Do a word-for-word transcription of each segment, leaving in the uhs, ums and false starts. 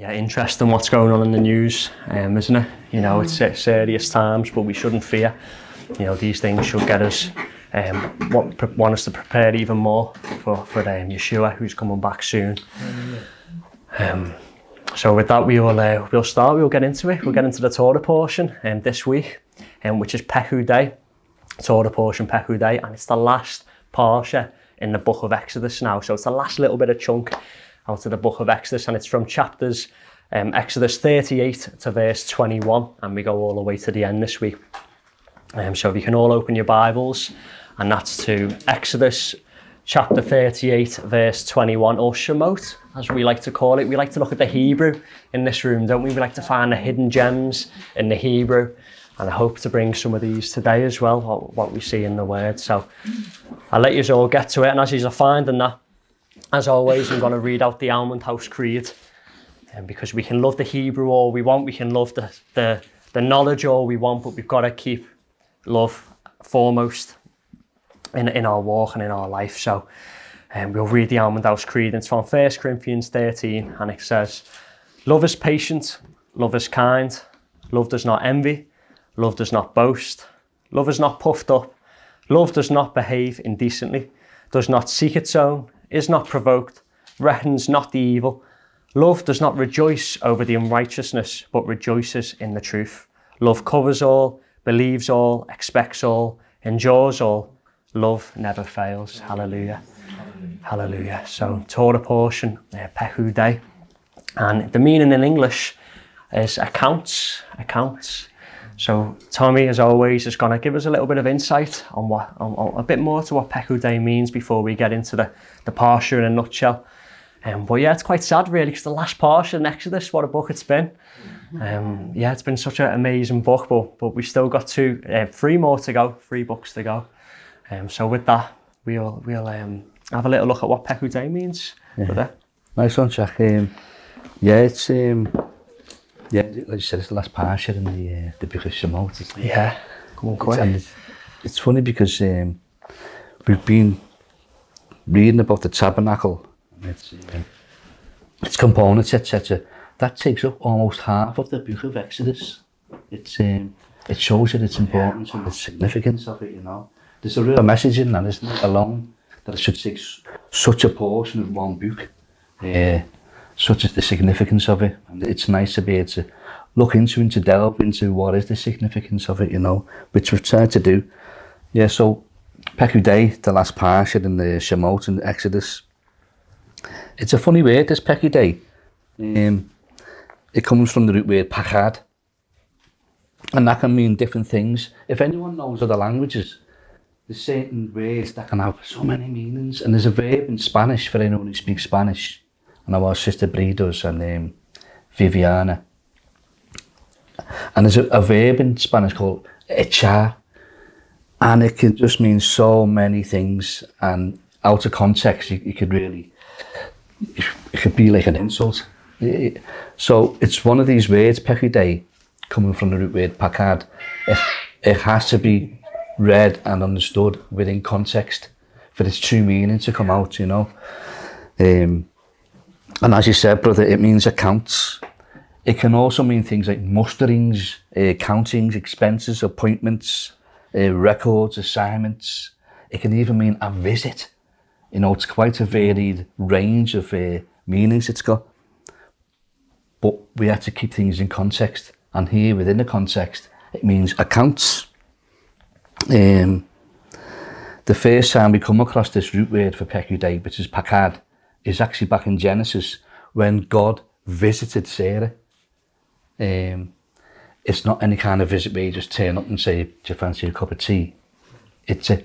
Yeah, interesting what's going on in the news, um, isn't it? You know, it's, it's serious times, but we shouldn't fear. You know, these things should get us, um, want, want us to prepare even more for, for um, Yeshua, who's coming back soon. Um, so with that, we will, uh, we'll start, we'll get into it. We'll get into the Torah portion um, this week, um, which is Pekudei, Torah portion Pekudei, and it's the last parsha in the book of Exodus now. So it's the last little bit of chunk out of the book of Exodus, and it's from chapters um, Exodus thirty-eight to verse twenty-one, and we go all the way to the end this week. Um, so if you can all open your Bibles, and that's to Exodus chapter thirty-eight, verse twenty-one, or Shemot, as we like to call it. We like to look at the Hebrew in this room, don't we? We like to find the hidden gems in the Hebrew, and I hope to bring some of these today as well, what we see in the Word. So I'll let you all get to it, and as you're finding that, as always, I'm going to read out the Almond House Creed, um, because we can love the Hebrew all we want, we can love the, the, the knowledge all we want, but we've got to keep love foremost in, in our walk and in our life. So um, we'll read the Almond House Creed. It's from First Corinthians thirteen, and it says, "Love is patient, love is kind, love does not envy, love does not boast, love is not puffed up, love does not behave indecently, does not seek its own, is not provoked, reckons not the evil. Love does not rejoice over the unrighteousness, but rejoices in the truth. Love covers all, believes all, expects all, endures all. Love never fails." Hallelujah. Hallelujah. Hallelujah. So, Torah portion, uh, Pekudei. And the meaning in English is accounts, accounts. So, Tommy, as always, is going to give us a little bit of insight on what, on, on a bit more to what Pekudei means before we get into the, the parsha in a nutshell. Um, but yeah, it's quite sad, really, because the last parsha in Exodus, what a book it's been. Um, yeah, it's been such an amazing book, but, but we've still got two, uh, three more to go, three books to go. Um, so, with that, we'll, we'll um, have a little look at what Pekudei means. Yeah. Nice one, Jack. Um, yeah, it's. Um... Yeah, like you said, it's the last parsha in the uh, the book of Shemot, isn't it? Yeah, come on, quick. It's, it's funny because um, we've been reading about the tabernacle, and it's, um, its components, et cetera. That takes up almost half of the book of Exodus. It's um, it shows you its importance, yeah, and its significance of it. You know, there's a real message in that, isn't it? Alone, that it should take such a portion of one book. Yeah. Uh, such as the significance of it, and it's nice to be able to look into and to delve into what is the significance of it, you know, which we've tried to do. Yeah, so Pekudei, the last parsha in the Shemot and Exodus. It's a funny word, this Pekudei. Um, it comes from the root word pakad, and that can mean different things. If anyone knows other languages, there's certain words that can have so many meanings, and there's a verb in Spanish for anyone who speaks Spanish. And our sister Bree does, and um, Viviana. And there's a, a verb in Spanish called echar, and it can just mean so many things. And out of context, you, you could really, it could be like an insult. So it's one of these words, Pekudei, coming from the root word pakad. It, it has to be read and understood within context for its true meaning to come out, you know. Um, And as you said, brother, it means accounts. It can also mean things like musterings, uh, countings, expenses, appointments, uh, records, assignments. It can even mean a visit. You know, it's quite a varied range of uh, meanings it's got. But we have to keep things in context. And here, within the context, it means accounts. Um, the first time we come across this root word for Pekudei, which is pakad, is actually back in Genesis when God visited Sarah. Um, it's not any kind of visit where you just turn up and say, "Do you fancy a cup of tea?" It's a,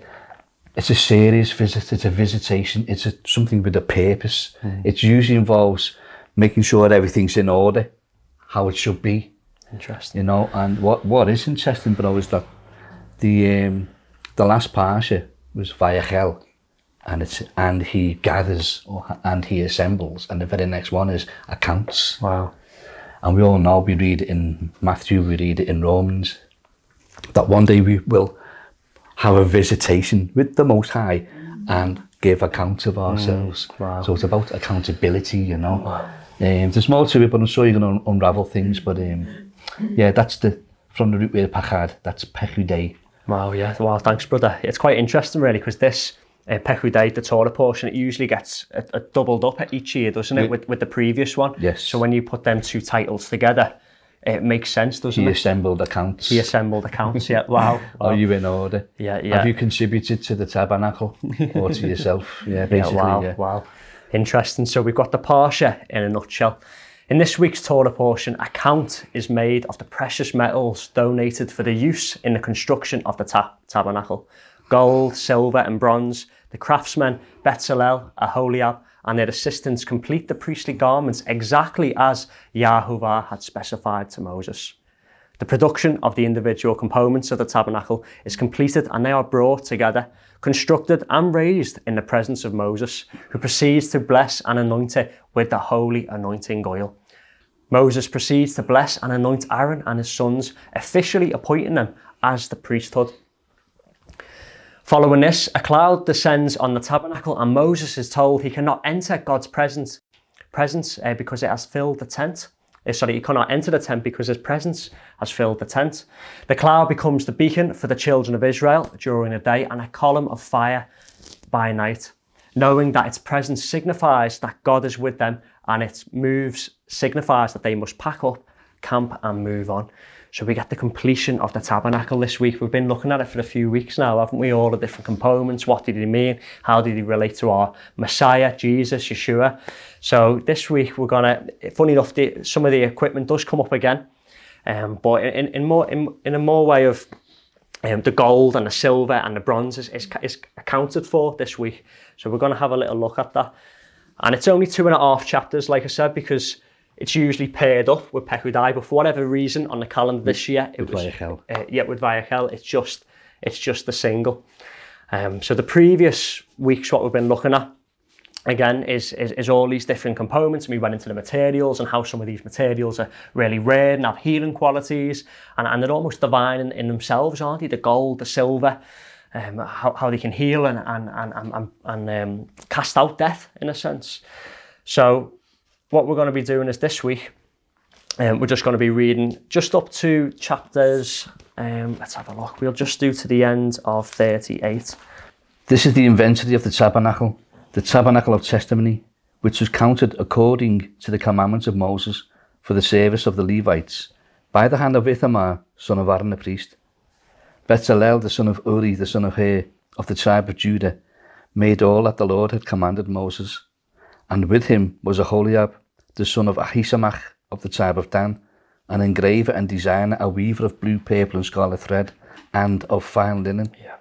it's a serious visit. It's a visitation. It's a, something with a purpose. Mm. It usually involves making sure everything's in order, how it should be. Interesting, you know. And what what is interesting, bro, is that the um, the last parsha was Vayakhel. And it's and he gathers or, and he assembles, and the very next one is accounts. Wow! And we all know, we read it in Matthew, we read it in Romans, that one day we will have a visitation with the Most High and give account of ourselves. Mm, wow. So it's about accountability, you know. Wow. Um, there's more to it, but I'm sure you're going to unravel things. But um, yeah, that's the from the root word pachad. That's Pekudei. Wow, yeah. Wow, thanks, brother. It's quite interesting, really, because this uh, Pekudei, the Torah portion, it usually gets a, a doubled up each year, doesn't it, yeah. with, with the previous one? Yes. So when you put them two titles together, it makes sense, doesn't he it? He assembled accounts. He assembled accounts, yeah. Wow. Are wow. you in order? Yeah, yeah. Have you contributed to the tabernacle or to yourself? Yeah, basically, yeah. Wow, yeah. wow. Interesting. So we've got the parsha in a nutshell. In this week's Torah portion, account is made of the precious metals donated for the use in the construction of the ta tabernacle. Gold, silver and bronze. The craftsmen, Betsalel, Aholiab, and their assistants complete the priestly garments exactly as Yahuwah had specified to Moses. The production of the individual components of the tabernacle is completed and they are brought together, constructed and raised in the presence of Moses, who proceeds to bless and anoint it with the holy anointing oil. Moses proceeds to bless and anoint Aaron and his sons, officially appointing them as the priesthood. Following this, a cloud descends on the tabernacle and Moses is told he cannot enter God's presence, presence uh, because it has filled the tent. Uh, sorry, he cannot enter the tent because his presence has filled the tent. The cloud becomes the beacon for the children of Israel during the day and a column of fire by night. Knowing that its presence signifies that God is with them, and its moves signifies that they must pack up, camp and move on. So we get the completion of the tabernacle this week. We've been looking at it for a few weeks now, haven't we? All the different components. What did he mean? How did he relate to our Messiah, Jesus, Yeshua? So this week we're gonna, funny enough, the, some of the equipment does come up again, um, but in, in, more, in, in a more way of um, the gold and the silver and the bronze is, is, is accounted for this week. So we're gonna have a little look at that. And it's only two and a half chapters, like I said, because it's usually paired up with Pekudei, but for whatever reason on the calendar this year, it with was Vayakhel. Uh, yeah, with Vayakhel, it's just it's just the single. Um, so the previous weeks, what we've been looking at again is, is is all these different components, and we went into the materials and how some of these materials are really rare and have healing qualities, and, and they're almost divine in, in themselves, aren't they? The gold, the silver, um, how how they can heal and and and and, and um, cast out death in a sense. So what we're going to be doing is this week, um, we're just going to be reading just up to chapters, um, let's have a look, we'll just do to the end of thirty-eight. This is the inventory of the tabernacle, the tabernacle of testimony, which was counted according to the commandments of Moses for the service of the Levites, by the hand of Ithamar, son of Aaron the priest. Bezalel, the son of Uri, the son of Hur, of the tribe of Judah, made all that the Lord had commanded Moses. And with him was Aholiab, the son of Ahisamach, of the tribe of Dan, an engraver and designer, a weaver of blue, purple and scarlet thread, and of fine linen. Yeah.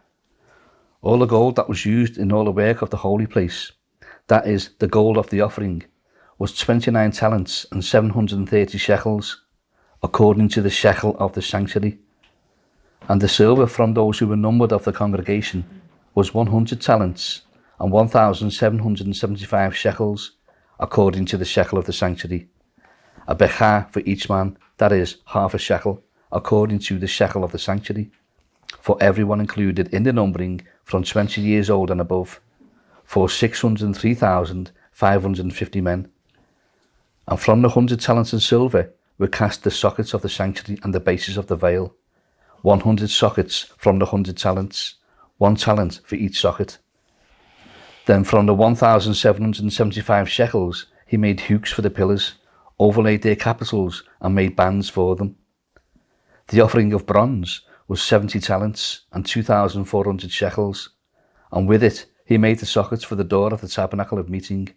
All the gold that was used in all the work of the holy place, that is, the gold of the offering, was twenty-nine talents and seven hundred thirty shekels, according to the shekel of the sanctuary. And the silver from those who were numbered of the congregation was one hundred talents and one thousand seven hundred seventy-five shekels, according to the shekel of the sanctuary. A bechah for each man, that is, half a shekel, according to the shekel of the sanctuary, for everyone included in the numbering from twenty years old and above, for six hundred three thousand five hundred fifty men. And from the hundred talents in silver were cast the sockets of the sanctuary and the bases of the veil, one hundred sockets from the hundred talents, one talent for each socket. Then from the one thousand seven hundred seventy-five shekels he made hooks for the pillars, overlaid their capitals and made bands for them. The offering of bronze was seventy talents and two thousand four hundred shekels, and with it he made the sockets for the door of the tabernacle of meeting,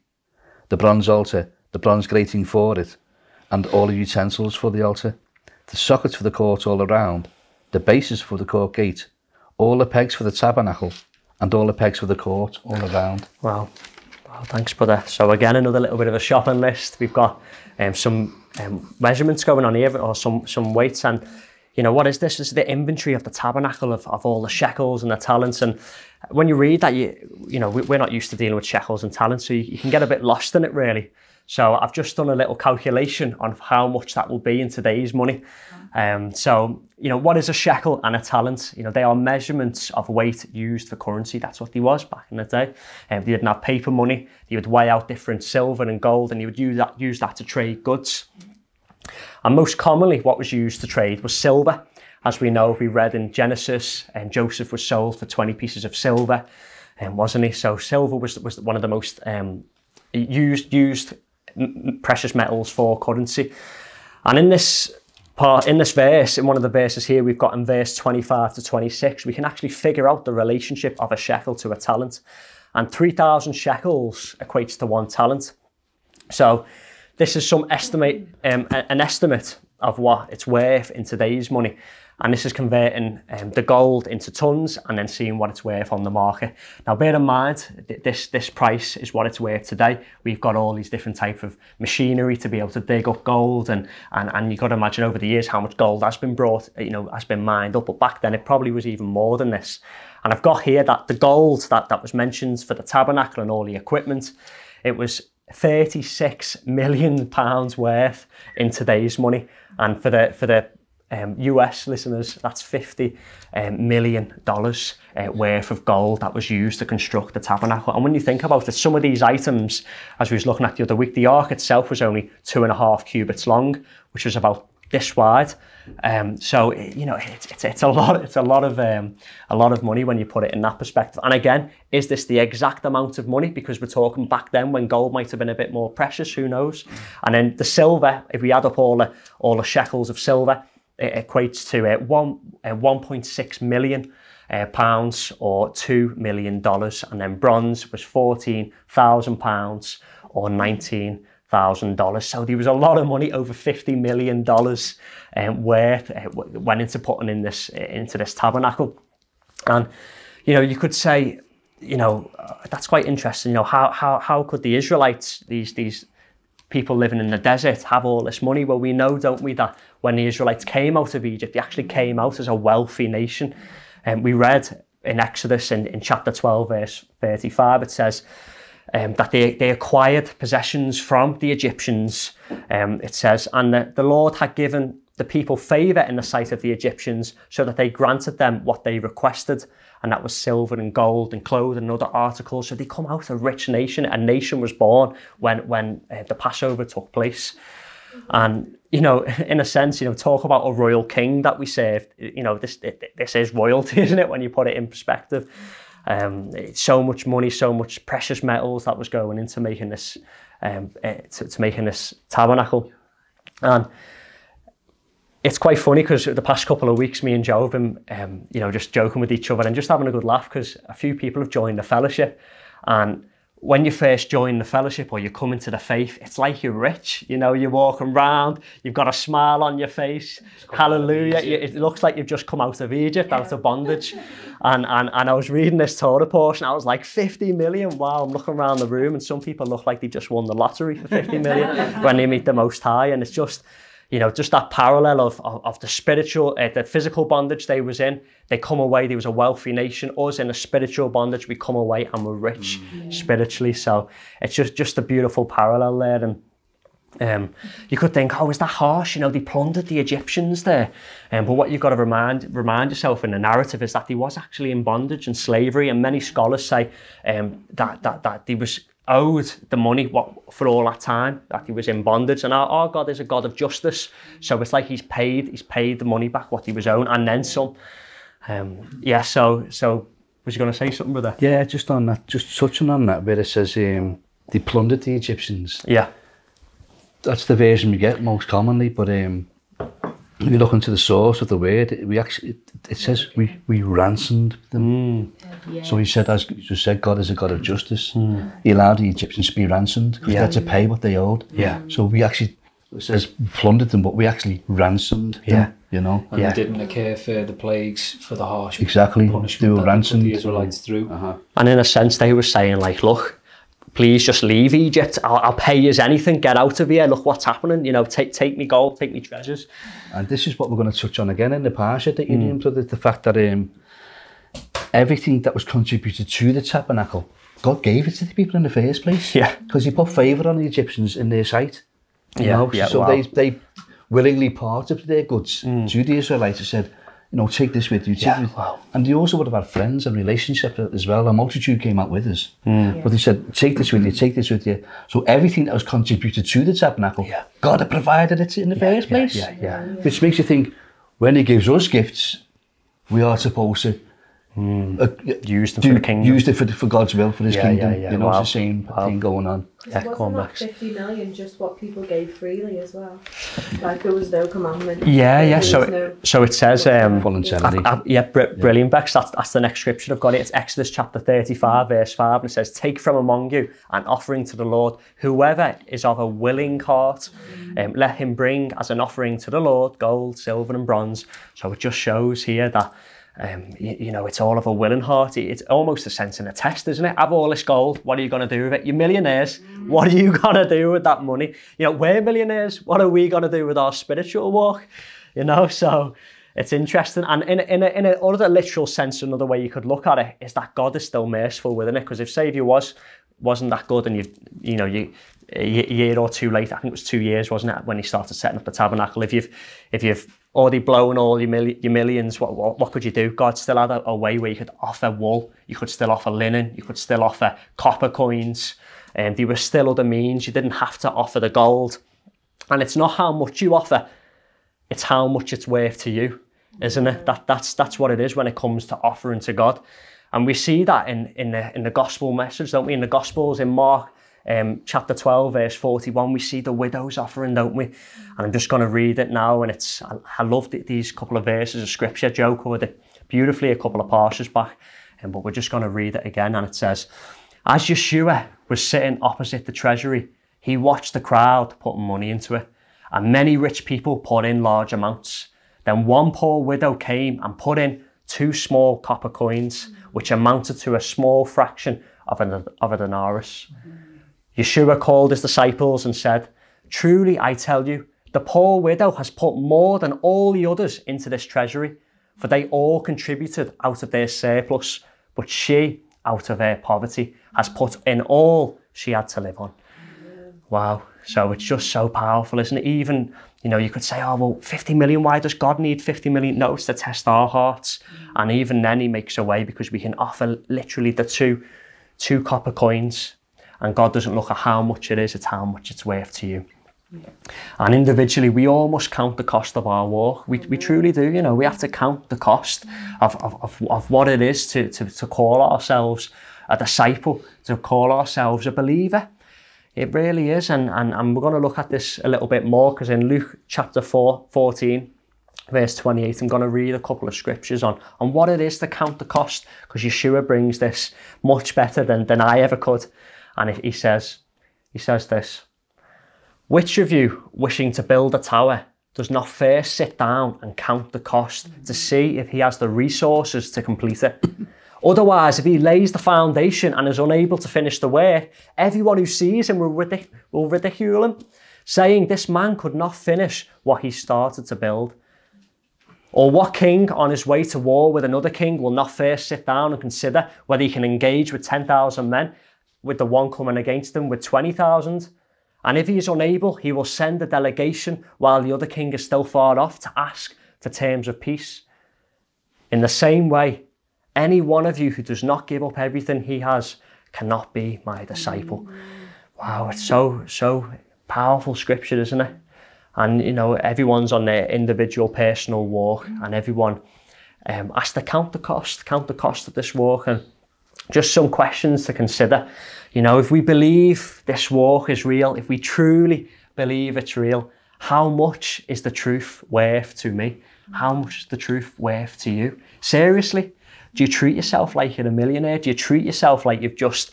the bronze altar, the bronze grating for it, and all the utensils for the altar, the sockets for the court all around, the bases for the court gate, all the pegs for the tabernacle, and all the pegs for the court all around. Wow. Wow, thanks, brother. So again, another little bit of a shopping list. We've got um, some um, measurements going on here, or some some weights, and you know, what is this? This is the inventory of the tabernacle of, of all the shekels and the talents. And when you read that, you you know, we, we're not used to dealing with shekels and talents, so you, you can get a bit lost in it, really. So I've just done a little calculation on how much that will be in today's money. Um, so, you know, what is a shekel and a talent? You know, they are measurements of weight used for currency. That's what they was back in the day. Um, they didn't have paper money. They would weigh out different silver and gold, and you would use that, use that to trade goods. And most commonly what was used to trade was silver. As we know, we read in Genesis, and Joseph was sold for twenty pieces of silver, um, wasn't he? So silver was, was one of the most um, used, used precious metals for currency. And in this part, in this verse, in one of the verses here, we've got in verse twenty-five to twenty-six, we can actually figure out the relationship of a shekel to a talent. And three thousand shekels equates to one talent. So this is some estimate, um, an estimate of what it's worth in today's money. And this is converting um, the gold into tons and then seeing what it's worth on the market. Now, bear in mind, th this, this price is what it's worth today. We've got all these different types of machinery to be able to dig up gold. And, and, and you've got to imagine over the years how much gold has been brought, you know, has been mined up. But back then, it probably was even more than this. And I've got here that the gold that, that was mentioned for the tabernacle and all the equipment, it was thirty-six million pounds worth in today's money. And for the, for the, Um, U S listeners, that's fifty million dollars uh, worth of gold that was used to construct the tabernacle. And when you think about it, some of these items, as we was looking at the other week, the ark itself was only two and a half cubits long, which was about this wide. Um, so you know, it, it, it's a lot. It's a lot of um, a lot of money when you put it in that perspective. And again, is this the exact amount of money? Because we're talking back then when gold might have been a bit more precious. Who knows? And then the silver. If we add up all the all the shekels of silver, it equates to uh, one uh, one point six million uh, pounds or two million dollars, and then bronze was fourteen thousand pounds or nineteen thousand dollars. So there was a lot of money, over fifty million dollars um, worth uh, went into putting in this into this tabernacle. And you know, you could say, you know, uh, that's quite interesting. You know, how how how could the Israelites, these these people living in the desert, have all this money? Well, we know, don't we, that when the Israelites came out of Egypt, they actually came out as a wealthy nation. And um, we read in Exodus, in, in chapter twelve, verse thirty-five, it says um, that they, they acquired possessions from the Egyptians. Um, it says, and the, the Lord had given the people favour in the sight of the Egyptians, so that they granted them what they requested. And that was silver and gold and clothing and other articles. So they come out a rich nation. A nation was born when, when uh, the Passover took place. And, you know, in a sense, you know, talk about a royal king that we served. You know, this, this is royalty, isn't it, when you put it in perspective? Um, so much money, so much precious metals that was going into making this, um, uh, to, to making this tabernacle. And it's quite funny because the past couple of weeks, me and Joe have been, um, you know, just joking with each other and just having a good laugh, because a few people have joined the fellowship. And when you first join the fellowship or you come into the faith, it's like you're rich. You know, you're walking around, you've got a smile on your face. Hallelujah. It looks like you've just come out of Egypt, yeah, out of bondage. And, and, and I was reading this Torah portion. I was like, fifty million. Wow, I'm looking around the room and some people look like they just won the lottery for fifty million when they meet the Most High. And it's just, you know, just that parallel of, of, of the spiritual, uh, the physical bondage they was in. They come away, there was a wealthy nation. Us in a spiritual bondage, we come away and we're rich, mm, spiritually. So it's just, just a beautiful parallel there. And um, you could think, oh, is that harsh? You know, they plundered the Egyptians there. Um, but what you've got to remind, remind yourself in the narrative is that he was actually in bondage and slavery. And many scholars say um, that, that, that he was owed the money what for all that time that he was in bondage. And our, our God is a God of justice, so it's like he's paid he's paid the money back what he was owed and then some. Um yeah, so so was you going to say something, brother? Yeah, just on that, just touching on that where it says um they plundered the Egyptians. Yeah, that's the version we get most commonly, but um if you look into the source of the word, we actually, it, it says we, we ransomed them. Mm. Yeah. So he said, as you said, God is a God of justice. Mm. He allowed the Egyptians to be ransomed because, yeah, they had to pay what they owed. Yeah. So we actually, it says plundered them, but we actually ransomed, yeah, them, you know. And yeah, they didn't occur for the plagues, for the harsh, exactly, punishment. They were ransomed. The Israelites through. Uh-huh. And in a sense, they were saying, like, look, please just leave Egypt. I'll, I'll pay you anything. Get out of here. Look what's happening. You know, take take me gold, take me treasures. And this is what we're going to touch on again in the parsha that you named, mm, the fact that um, everything that was contributed to the tabernacle God gave it to the people in the first place. Yeah. Because he put favour on the Egyptians in their sight. You yeah, know? yeah. So wow. they they willingly parted their goods mm. to the Israelites and said, you know, take this with you. Take yeah. with. Wow. And they also would have had friends and relationships as well. A multitude came out with us. Mm. Yeah. But they said, take this with you, take this with you. So everything that was contributed to the tabernacle, yeah. God had provided it in the yeah, first yeah, place. Yeah, yeah, yeah. Yeah, yeah. Which makes you think, when he gives us gifts, we are supposed to Mm. Uh, used them do, for the kingdom. Used it for, for God's will, for his yeah, kingdom. Yeah, yeah. You know, wow. it's the same wow. thing going on. Yeah, wasn't on, that Max. fifty million just what people gave freely as well? Like there was no commandment. Yeah, yeah. So, no it, so it says... Um, voluntarily. I, I, yeah, br yeah, brilliant, Bex. That's, that's the next scripture I've got. It. It's Exodus chapter thirty-five, verse five. And it says, take from among you an offering to the Lord. Whoever is of a willing heart, mm. um, let him bring as an offering to the Lord gold, silver and bronze. So it just shows here that Um, you, you know, it's all of a willing heart. It's almost a sense in a test, isn't it? Have all this gold. What are you going to do with it? You're millionaires. What are you going to do with that money? You know, we're millionaires. What are we going to do with our spiritual walk? You know, so it's interesting. And in, in, a, in a, another literal sense, another way you could look at it is that God is still merciful within it. Because if Saviour was, wasn't that good and you, you know, you... a year or two later, I think it was two years, wasn't it, when he started setting up the tabernacle. If you've, if you've already blown all your, mil your millions, what, what, what could you do? God still had a, a way where you could offer wool, you could still offer linen, you could still offer copper coins, and um, there were still other means. You didn't have to offer the gold. And it's not how much you offer, it's how much it's worth to you, isn't it? That, that's, that's what it is when it comes to offering to God. And we see that in, in, the, in the gospel message, don't we? In the gospels, in Mark, Um, chapter twelve, verse forty-one, we see the widow's offering, don't we? And I'm just going to read it now. And it's, I, I love these couple of verses of scripture. Joe covered it beautifully a couple of passages back, um, but we're just going to read it again. And it says, as Yeshua was sitting opposite the treasury, he watched the crowd putting money into it. And many rich people put in large amounts. Then one poor widow came and put in two small copper coins, which amounted to a small fraction of a, of a denarius. Yeshua called his disciples and said, truly, I tell you, the poor widow has put more than all the others into this treasury, for they all contributed out of their surplus, but she, out of her poverty, has put in all she had to live on. Yeah. Wow. So it's just so powerful, isn't it? Even, you know, you could say, oh, well, fifty million, why does God need fifty million? No, it's to test our hearts. And even then he makes a way because we can offer literally the two, two copper coins. And God doesn't look at how much it is, it's how much it's worth to you. Yeah. And individually, we all must count the cost of our walk. We, we truly do, you know, we have to count the cost of, of, of, of what it is to, to, to call ourselves a disciple, to call ourselves a believer. It really is. And, and, and we're going to look at this a little bit more because in Luke chapter four, fourteen, verse twenty-eight, I'm going to read a couple of scriptures on, on what it is to count the cost, because Yeshua brings this much better than, than I ever could. And he says, he says this, which of you wishing to build a tower does not first sit down and count the cost to see if he has the resources to complete it? Otherwise, if he lays the foundation and is unable to finish the work, everyone who sees him will, ridic will ridicule him, saying this man could not finish what he started to build. Or what king on his way to war with another king will not first sit down and consider whether he can engage with ten thousand men, with the one coming against him with twenty thousand. And if he is unable, he will send a delegation while the other king is still far off to ask for terms of peace. In the same way, any one of you who does not give up everything he has cannot be my disciple. Wow, it's so, so powerful scripture, isn't it? And, you know, everyone's on their individual personal walk and everyone um, has to count the cost, count the cost of this walk. And just some questions to consider. You know, if we believe this walk is real, if we truly believe it's real, how much is the truth worth to me? How much is the truth worth to you? Seriously, do you treat yourself like you're a millionaire? Do you treat yourself like you've just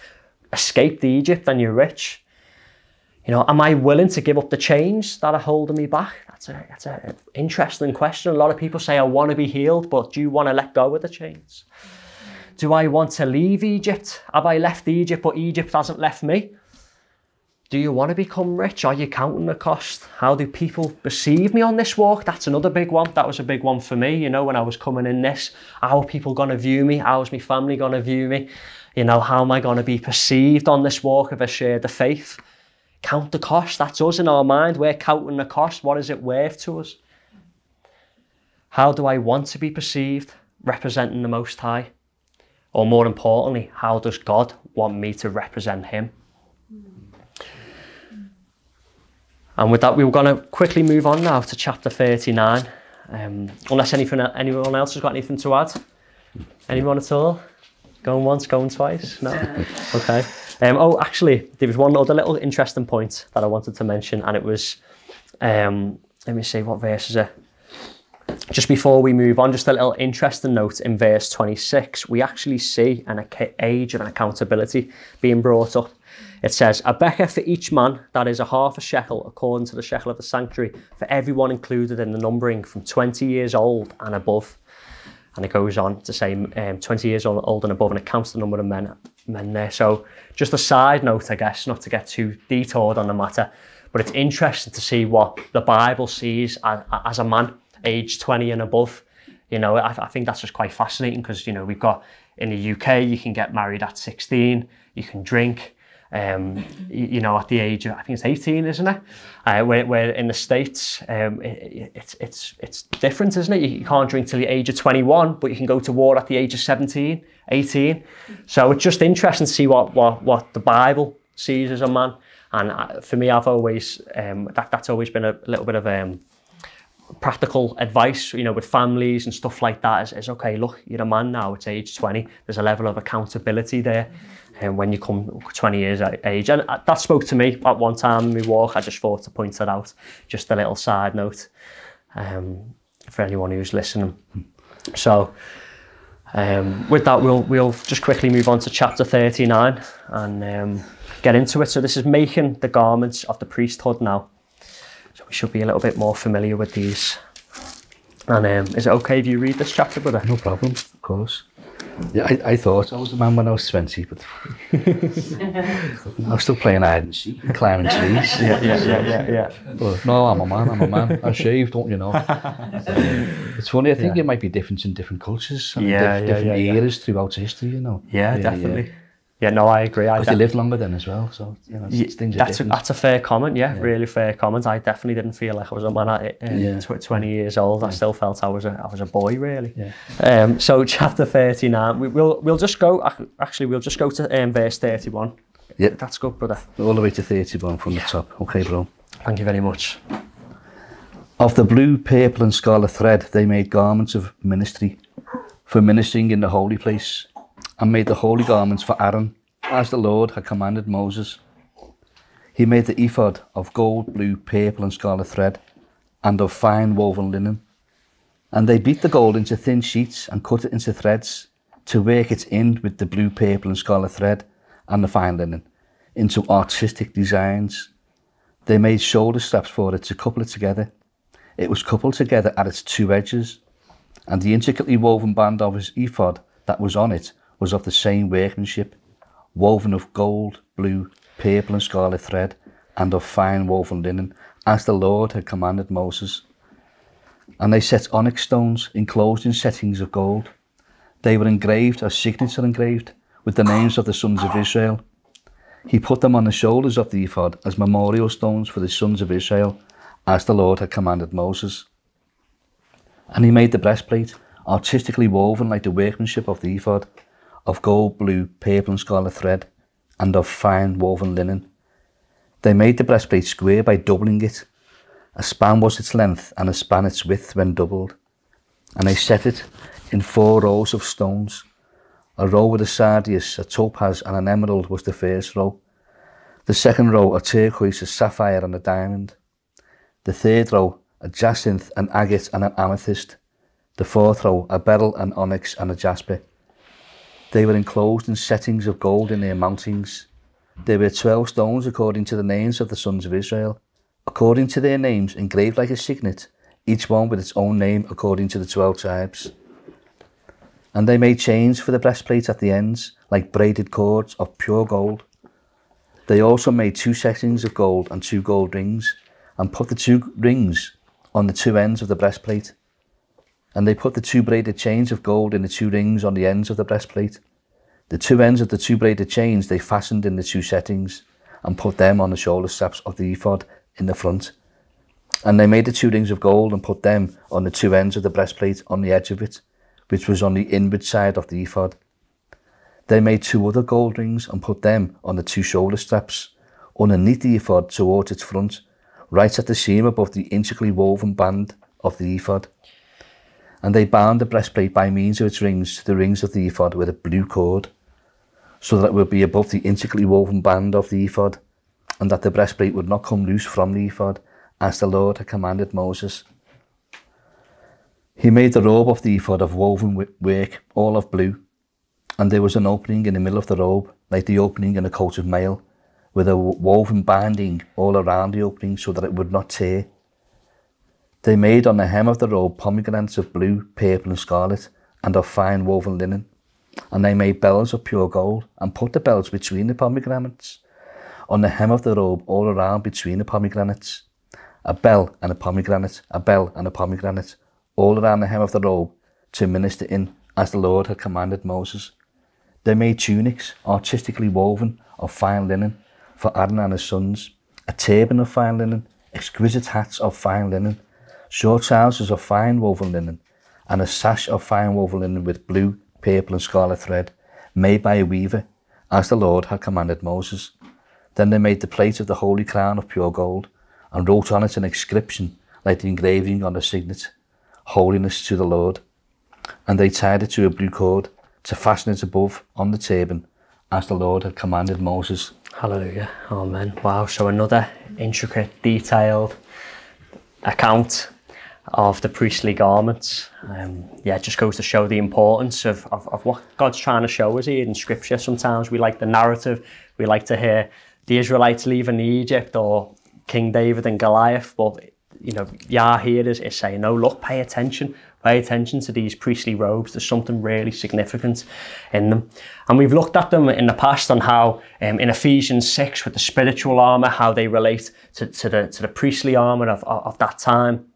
escaped Egypt and you're rich? You know, am I willing to give up the chains that are holding me back? That's a, that's an interesting question. A lot of people say, I want to be healed, but do you want to let go of the chains? Do I want to leave Egypt? Have I left Egypt, but Egypt hasn't left me? Do you want to become rich? Are you counting the cost? How do people perceive me on this walk? That's another big one. That was a big one for me, you know, when I was coming in this. How are people going to view me? How's my family going to view me? You know, how am I going to be perceived on this walk if I share the faith? Count the cost. That's us in our mind. We're counting the cost. What is it worth to us? How do I want to be perceived representing the Most High? Or more importantly, how does God want me to represent him? And with that, we were going to quickly move on now to chapter thirty-nine. Um, unless anything, anyone else has got anything to add? Anyone at all? Going once, going twice? No? Okay. Um, oh, actually, there was one other little interesting point that I wanted to mention, and it was, um, let me see, what verse is it? Just before we move on, just a little interesting note in verse twenty-six. We actually see an age and accountability being brought up. It says, a becher for each man, that is a half a shekel, according to the shekel of the sanctuary, for everyone included in the numbering from twenty years old and above. And it goes on to say um, twenty years old and above, and it counts the number of men, men there. So just a side note, I guess, not to get too detoured on the matter, but it's interesting to see what the Bible sees as, as a man, age twenty and above. You know, I, I think that's just quite fascinating because, you know, we've got in the U K, you can get married at sixteen, you can drink. Um, you know, at the age of, I think it's eighteen, isn't it? Uh, where, where in the States, um, it, it, it's it's it's different, isn't it? You, you can't drink till the age of twenty-one, but you can go to war at the age of seventeen, eighteen. So it's just interesting to see what what, what the Bible sees as a man. And I, for me, I've always, um, that, that's always been a little bit of um, practical advice, you know, with families and stuff like that. Is, is, okay, look, you're a man now, it's age twenty. There's a level of accountability there. And when you come twenty years age, and that spoke to me at one time in my walk. I just thought to point that out, just a little side note um, for anyone who's listening. So um, with that, we'll we'll just quickly move on to chapter thirty-nine and um, get into it. So this is making the garments of the priesthood now. So we should be a little bit more familiar with these. And um, is it okay if you read this chapter, brother? No problem, of course. Yeah, I, I thought I was a man when I was twenty, but I was still playing hide and seek and climbing trees. Yeah, yeah, yeah, yeah, yeah. But no, I'm a man, I'm a man. I shaved, don't you know? It's funny, I think yeah. It might be different in different cultures and yeah, diff yeah, different yeah, eras yeah. throughout history, you know? Yeah, yeah definitely. Yeah. yeah, no, I agree. Because they lived longer then as well, so, you know, yeah, things are that's different. A, that's a fair comment, yeah, yeah, really fair comment. I definitely didn't feel like I was a man at uh, yeah. twenty years old. I still felt I was a, I was a boy, really. Yeah. Um, so chapter thirty-nine, we, we'll, we'll just go, actually, we'll just go to um, verse thirty-one. Yeah. That's good, brother. All the way to thirty-one from yeah. the top. Okay, bro. Thank you very much. Of the blue, purple and scarlet thread, they made garments of ministry for ministering in the holy place, and made the holy garments for Aaron, as the Lord had commanded Moses. He made the ephod of gold, blue, purple and scarlet thread, and of fine woven linen. And they beat the gold into thin sheets and cut it into threads, to work it in with the blue, purple and scarlet thread, and the fine linen, into artistic designs. They made shoulder straps for it to couple it together. It was coupled together at its two edges, and the intricately woven band of his ephod that was on it was of the same workmanship, woven of gold, blue, purple and scarlet thread, and of fine woven linen, as the Lord had commanded Moses. And they set onyx stones enclosed in settings of gold. They were engraved as signature engraved with the names of the sons of Israel. He put them on the shoulders of the ephod as memorial stones for the sons of Israel, as the Lord had commanded Moses. And he made the breastplate artistically woven like the workmanship of the ephod, of gold, blue, purple and scarlet thread, and of fine woven linen. They made the breastplate square by doubling it. A span was its length, and a span its width when doubled. And they set it in four rows of stones. A row with a sardius, a topaz, and an emerald was the first row. The second row, a turquoise, a sapphire, and a diamond. The third row, a jacinth, an agate, and an amethyst. The fourth row, a beryl, an onyx, and a jasper. They were enclosed in settings of gold in their mountings. There were twelve stones according to the names of the sons of Israel, according to their names, engraved like a signet, each one with its own name according to the twelve tribes. And they made chains for the breastplate at the ends, like braided cords of pure gold. They also made two settings of gold and two gold rings, and put the two rings on the two ends of the breastplate. And they put the two braided chains of gold in the two rings on the ends of the breastplate. The two ends of the two braided chains they fastened in the two settings, and put them on the shoulder straps of the ephod in the front. And they made the two rings of gold, and put them on the two ends of the breastplate on the edge of it, which was on the inward side of the ephod. They made two other gold rings, and put them on the two shoulder straps, underneath the ephod towards its front, right at the seam above the intricately woven band of the ephod. And they bound the breastplate by means of its rings to the rings of the ephod with a blue cord, so that it would be above the intricately woven band of the ephod, and that the breastplate would not come loose from the ephod, as the Lord had commanded Moses. He made the robe of the ephod of woven work, all of blue, and there was an opening in the middle of the robe, like the opening in a coat of mail, with a woven binding all around the opening so that it would not tear. They made on the hem of the robe pomegranates of blue, purple and scarlet, and of fine woven linen. And they made bells of pure gold, and put the bells between the pomegranates, on the hem of the robe all around between the pomegranates. A bell and a pomegranate, a bell and a pomegranate, all around the hem of the robe, to minister in, as the Lord had commanded Moses. They made tunics, artistically woven, of fine linen, for Aaron and his sons, a turban of fine linen, exquisite hats of fine linen, short trousers of fine woven linen, and a sash of fine woven linen with blue, purple and scarlet thread, made by a weaver, as the Lord had commanded Moses. Then they made the plate of the holy crown of pure gold, and wrote on it an inscription, like the engraving on a signet, Holiness to the Lord. And they tied it to a blue cord, to fasten it above on the turban, as the Lord had commanded Moses. Hallelujah. Amen. Wow, so another intricate, detailed account of the priestly garments. Um, yeah, it just goes to show the importance of, of, of what God's trying to show us here in Scripture. Sometimes we like the narrative, we like to hear the Israelites leaving Egypt, or King David and Goliath, but you know, Yah here is, is saying, no, look, pay attention. Pay attention to these priestly robes. There's something really significant in them. And we've looked at them in the past on how, um, in Ephesians six, with the spiritual armour, how they relate to, to, the, to the priestly armour of, of that time.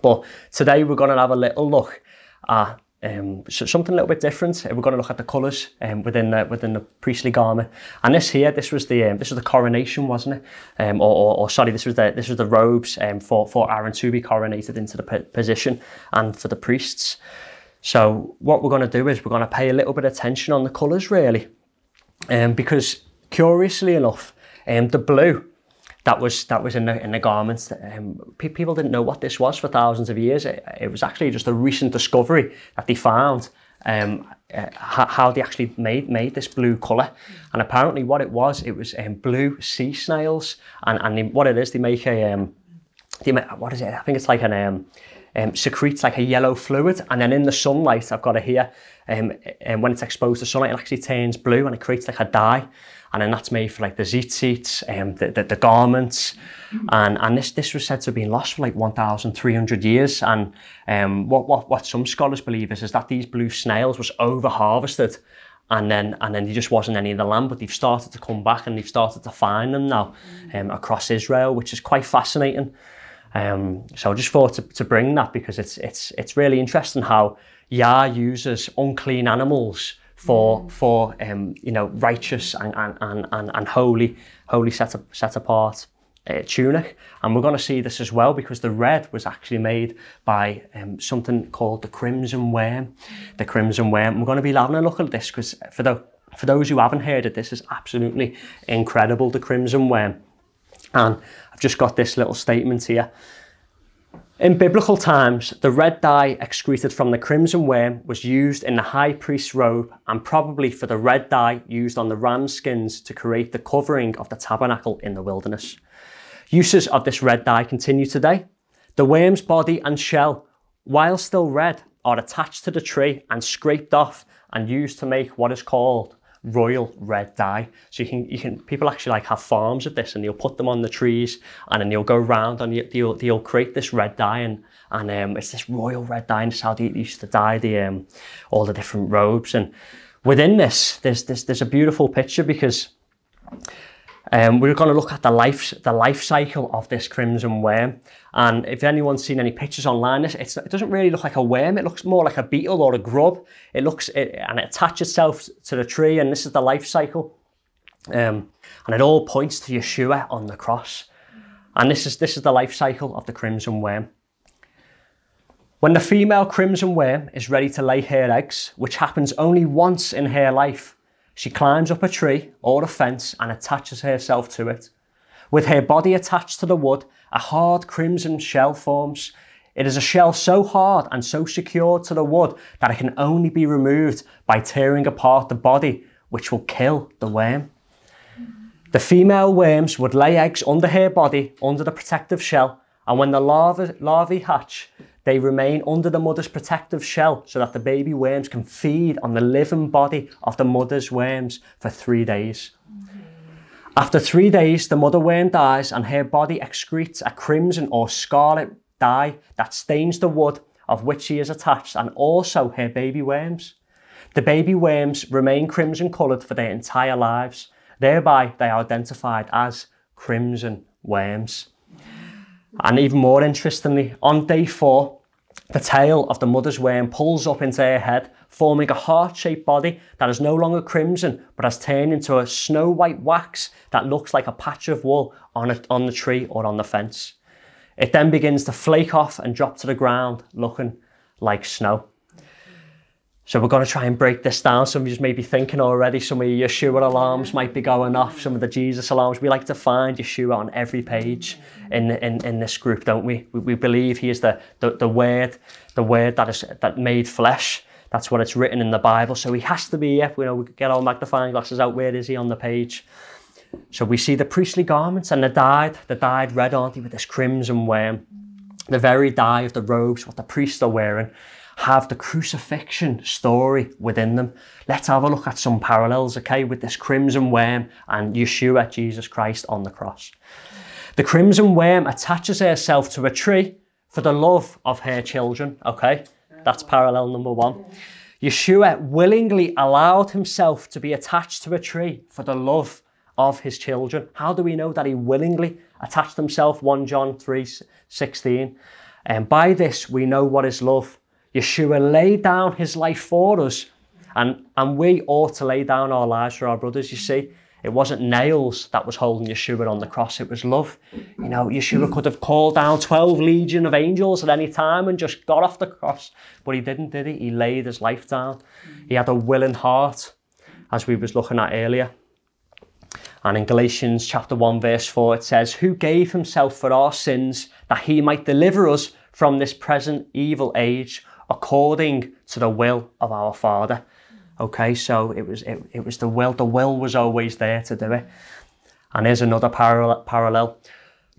But today we're going to have a little look at um, so something a little bit different. We're going to look at the colours um, within, the, within the priestly garment. And this here, this was the, um, this was the coronation, wasn't it? Um, or, or, or sorry, this was the, this was the robes um, for, for Aaron to be coronated into the position, and for the priests. So what we're going to do is we're going to pay a little bit of attention on the colours, really. Um, because curiously enough, um, the blue that was, that was in the, in the garments. Um, pe people didn't know what this was for thousands of years. It, it was actually just a recent discovery that they found um, uh, how they actually made, made this blue colour. And apparently what it was, it was um, blue sea snails. And, and they, what it is, they make a, um, they make, what is it? I think it's like an, um, um, secretes like a yellow fluid. And then in the sunlight, I've got it here, um, and when it's exposed to sunlight, it actually turns blue and it creates like a dye. And then that's made for like the tzitzits, um, the, the, the garments. And, and this, this was said to have been lost for like one thousand three hundred years. And um, what, what, what some scholars believe is, is that these blue snails was over-harvested. And then, and then there just wasn't any of the land, but they've started to come back and they've started to find them now um, across Israel, which is quite fascinating. Um, so I just thought to, to bring that, because it's, it's, it's really interesting how Yah uses unclean animals for for um, you know, righteous and and and and, and holy holy set up, set apart uh, tunic. And we're going to see this as well, because the red was actually made by um, something called the Crimson Worm. The Crimson Worm. We're going to be having a look at this, because for the for those who haven't heard it, this is absolutely incredible. The Crimson Worm. And I've just got this little statement here. In biblical times, the red dye excreted from the crimson worm was used in the high priest's robe, and probably for the red dye used on the ram skins to create the covering of the tabernacle in the wilderness. Uses of this red dye continue today. The worm's body and shell, while still red, are attached to the tree and scraped off and used to make what is called royal red dye. So you can, you can, people actually like have farms of this, and you'll put them on the trees, and then you'll go round and you'll, you'll create this red dye, and, and um, it's this royal red dye, and it's how they used to dye the, um, all the different robes. And within this, there's, there's, there's a beautiful picture, because Um, we're going to look at the life, the life cycle of this crimson worm. And if anyone's seen any pictures online, it's, it doesn't really look like a worm. It looks more like a beetle or a grub. It looks, it, and it attaches itself to the tree, and this is the life cycle. Um, and it all points to Yeshua on the cross. And this is, this is the life cycle of the crimson worm. When the female crimson worm is ready to lay her eggs, which happens only once in her life, she climbs up a tree or a fence and attaches herself to it. With her body attached to the wood, a hard crimson shell forms. It is a shell so hard and so secured to the wood that it can only be removed by tearing apart the body, which will kill the worm. The female worms would lay eggs under her body, under the protective shell, and when the larvae, larvae hatch, they remain under the mother's protective shell so that the baby worms can feed on the living body of the mother's worms for three days. After three days, the mother worm dies and her body excretes a crimson or scarlet dye that stains the wood of which she is attached and also her baby worms. The baby worms remain crimson coloured for their entire lives. Thereby, they are identified as crimson worms. And even more interestingly, on day four, the tail of the mother's worm pulls up into her head, forming a heart-shaped body that is no longer crimson, but has turned into a snow-white wax that looks like a patch of wool on, a, on the tree or on the fence. It then begins to flake off and drop to the ground, looking like snow. So we're going to try and break this down. Some of you may be thinking already, some of your Yeshua alarms might be going off, some of the Jesus alarms. We like to find Yeshua on every page in, in, in this group, don't we? We, we believe he is the, the, the word, the word that is that made flesh. That's what it's written in the Bible. So he has to be here. We know we get our magnifying glasses out. Where is he on the page? So we see the priestly garments and the dyed, the dyed red, aren't they, with this crimson worm. The very dye of the robes, what the priests are wearing, have the crucifixion story within them. Let's have a look at some parallels, okay, with this crimson worm and Yeshua, Jesus Christ, on the cross. The crimson worm attaches herself to a tree for the love of her children, okay? That's parallel number one. Yeshua willingly allowed himself to be attached to a tree for the love of his children. How do we know that he willingly attached himself? First John three sixteen. And by this, we know what is love. Yeshua laid down his life for us, and, and we ought to lay down our lives for our brothers, you see. It wasn't nails that was holding Yeshua on the cross, it was love. You know, Yeshua could have called down twelve legion of angels at any time and just got off the cross, but he didn't, did he? He laid his life down. He had a willing heart, as we was looking at earlier. And in Galatians chapter one, verse four, it says, "Who gave himself for our sins, that he might deliver us from this present evil age, according to the will of our Father." Okay, so it was it, it was the will. The will was always there to do it. And here's another parallel, parallel.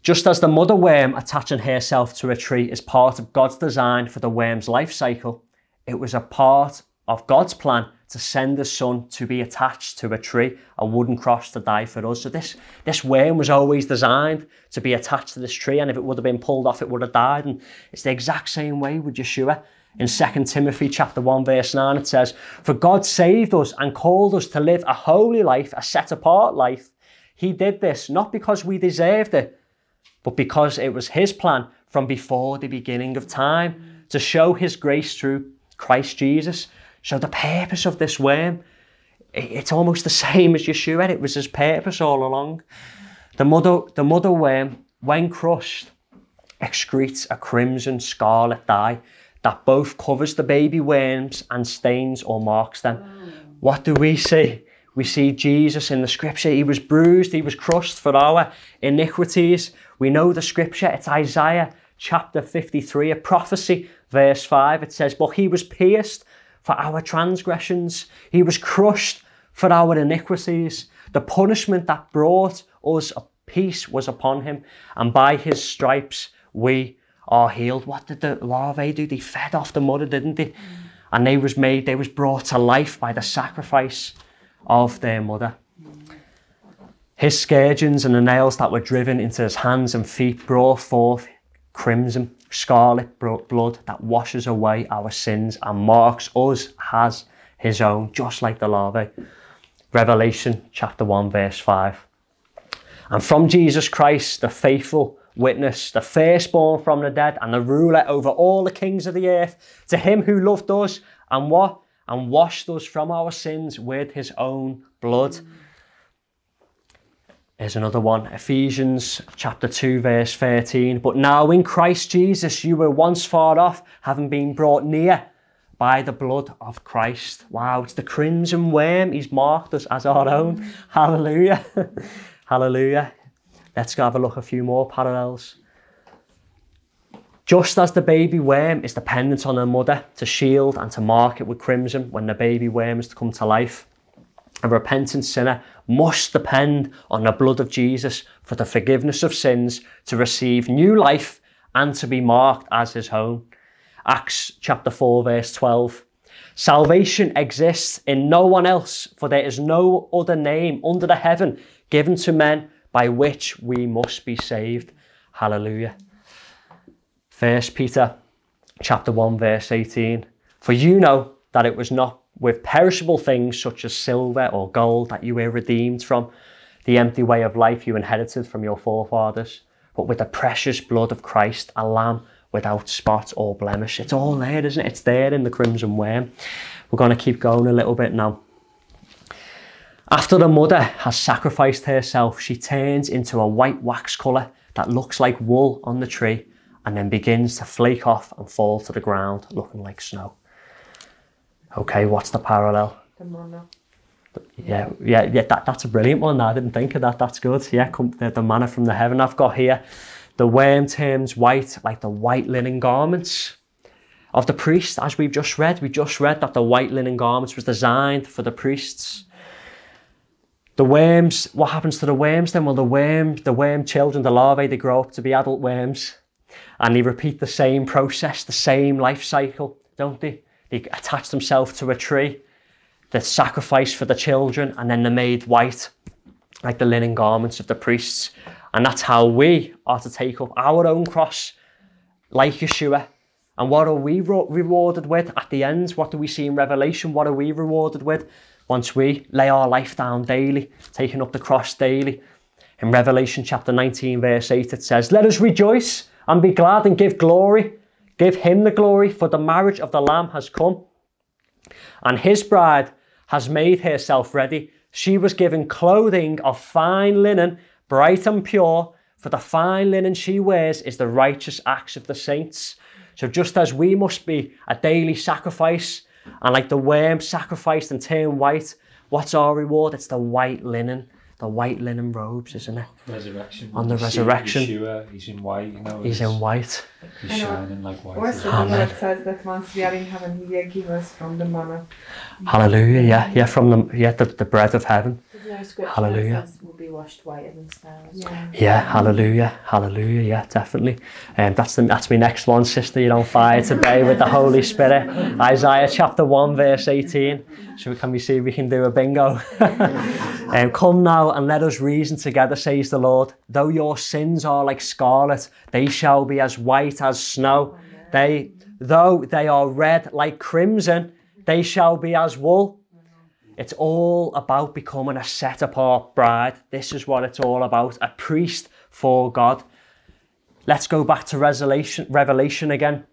Just as the mother worm attaching herself to a tree is part of God's design for the worm's life cycle, it was a part of God's plan to send his son to be attached to a tree, a wooden cross, to die for us. So this, this worm was always designed to be attached to this tree, and if it would have been pulled off, it would have died. And it's the exact same way with Yeshua. In Second Timothy chapter one, verse nine, it says, "For God saved us and called us to live a holy life, a set-apart life. He did this not because we deserved it, but because it was his plan from before the beginning of time to show his grace through Christ Jesus." So the purpose of this worm, it's almost the same as Yeshua. It was his purpose all along. The mother, the mother worm, when crushed, excretes a crimson scarlet dye that both covers the baby worms and stains or marks them. Wow. What do we see? We see Jesus in the scripture. He was bruised, he was crushed for our iniquities. We know the scripture. It's Isaiah chapter fifty-three, a prophecy, verse five. It says, "But he was pierced for our transgressions. He was crushed for our iniquities. The punishment that brought us peace was upon him, and by his stripes we are healed." What did the larvae do? They fed off the mother, didn't they? And they was made, they was brought to life by the sacrifice of their mother. His scourgings and the nails that were driven into his hands and feet brought forth crimson, scarlet blood that washes away our sins and marks us as his own, just like the larvae. Revelation chapter one, verse five. and from Jesus Christ, the faithful witness, the firstborn from the dead, and the ruler over all the kings of the earth, to him who loved us and what? And washed us from our sins with his own blood. Here's another one, Ephesians chapter two, verse thirteen. But now in Christ Jesus, you were once far off, having been brought near by the blood of Christ. Wow, it's the crimson worm. He's marked us as our own. Hallelujah. Hallelujah. Let's go have a look at a few more parallels. Just as the baby worm is dependent on her mother to shield and to mark it with crimson when the baby worm is to come to life, a repentant sinner must depend on the blood of Jesus for the forgiveness of sins, to receive new life and to be marked as his own. Acts chapter four, verse twelve. Salvation exists in no one else, for there is no other name under the heaven given to men by which we must be saved. Hallelujah. First Peter chapter one, verse eighteen. For you know that it was not with perishable things such as silver or gold that you were redeemed from the empty way of life you inherited from your forefathers, but with the precious blood of Christ, a lamb without spot or blemish. It's all there, isn't it? It's there in the crimson worm. We're going to keep going a little bit now. After the mother has sacrificed herself, she turns into a white wax colour that looks like wool on the tree, and then begins to flake off and fall to the ground, looking like snow. Okay, what's the parallel? The manna. Yeah, yeah, yeah. That, that's a brilliant one. I didn't think of that. That's good. Yeah, come, the, the manna from the heaven. I've got here, the worm turns white like the white linen garments of the priest. As we've just read, we just read that the white linen garments was designed for the priests. The worms. What happens to the worms then? Well, the worm, the worm children, the larvae, they grow up to be adult worms. And they repeat the same process, the same life cycle, don't they? They attach themselves to a tree, they sacrifice for the children, and then they're made white, like the linen garments of the priests. And that's how we are to take up our own cross, like Yeshua. And what are we rewarded with at the end? What do we see in Revelation? What are we rewarded with once we lay our life down daily, taking up the cross daily? In Revelation chapter nineteen, verse eight, it says, let us rejoice and be glad and give glory, give him the glory, for the marriage of the Lamb has come, and his bride has made herself ready. She was given clothing of fine linen, bright and pure, for the fine linen she wears is the righteous acts of the saints. So just as we must be a daily sacrifice, and like the worm sacrificed and turned white, what's our reward? It's the white linen. The white linen robes, isn't it? Resurrection. On the resurrection. Yeshua, he's in white. You know, he's in white. He's shining like white. Where's the one that says that once we are in heaven, he will give us from the manna? Hallelujah, yeah. Yeah, from the, yeah, the, the bread of heaven. Hallelujah. Will be washed whiter than snow. Yeah. Yeah, hallelujah, hallelujah, yeah, definitely. And um, that's the, that's my next one, sister. You're on fire today with the Holy Spirit. Isaiah chapter one, verse eighteen. So can we see if we can do a bingo? um, come now and let us reason together, says the Lord. Though your sins are like scarlet, they shall be as white as snow. They, though they are red like crimson, they shall be as wool. It's all about becoming a set-apart bride. This is what it's all about, a priest for God. Let's go back to Revelation, Revelation again,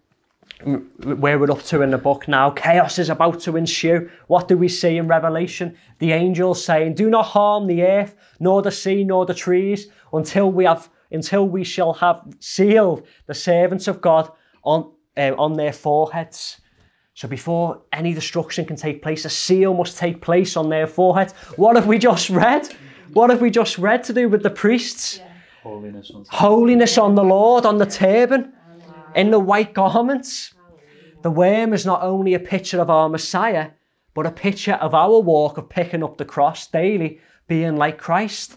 where we're up to in the book now. Chaos is about to ensue. What do we see in Revelation? The angels saying, do not harm the earth, nor the sea, nor the trees, until we have, until we shall have sealed the servants of God on, uh, on their foreheads. So before any destruction can take place, a seal must take place on their forehead. What have we just read? What have we just read to do with the priests? Yeah. Holiness, on Holiness on the Lord, on the turban, in the white garments. The worm is not only a picture of our Messiah, but a picture of our walk of picking up the cross daily, being like Christ.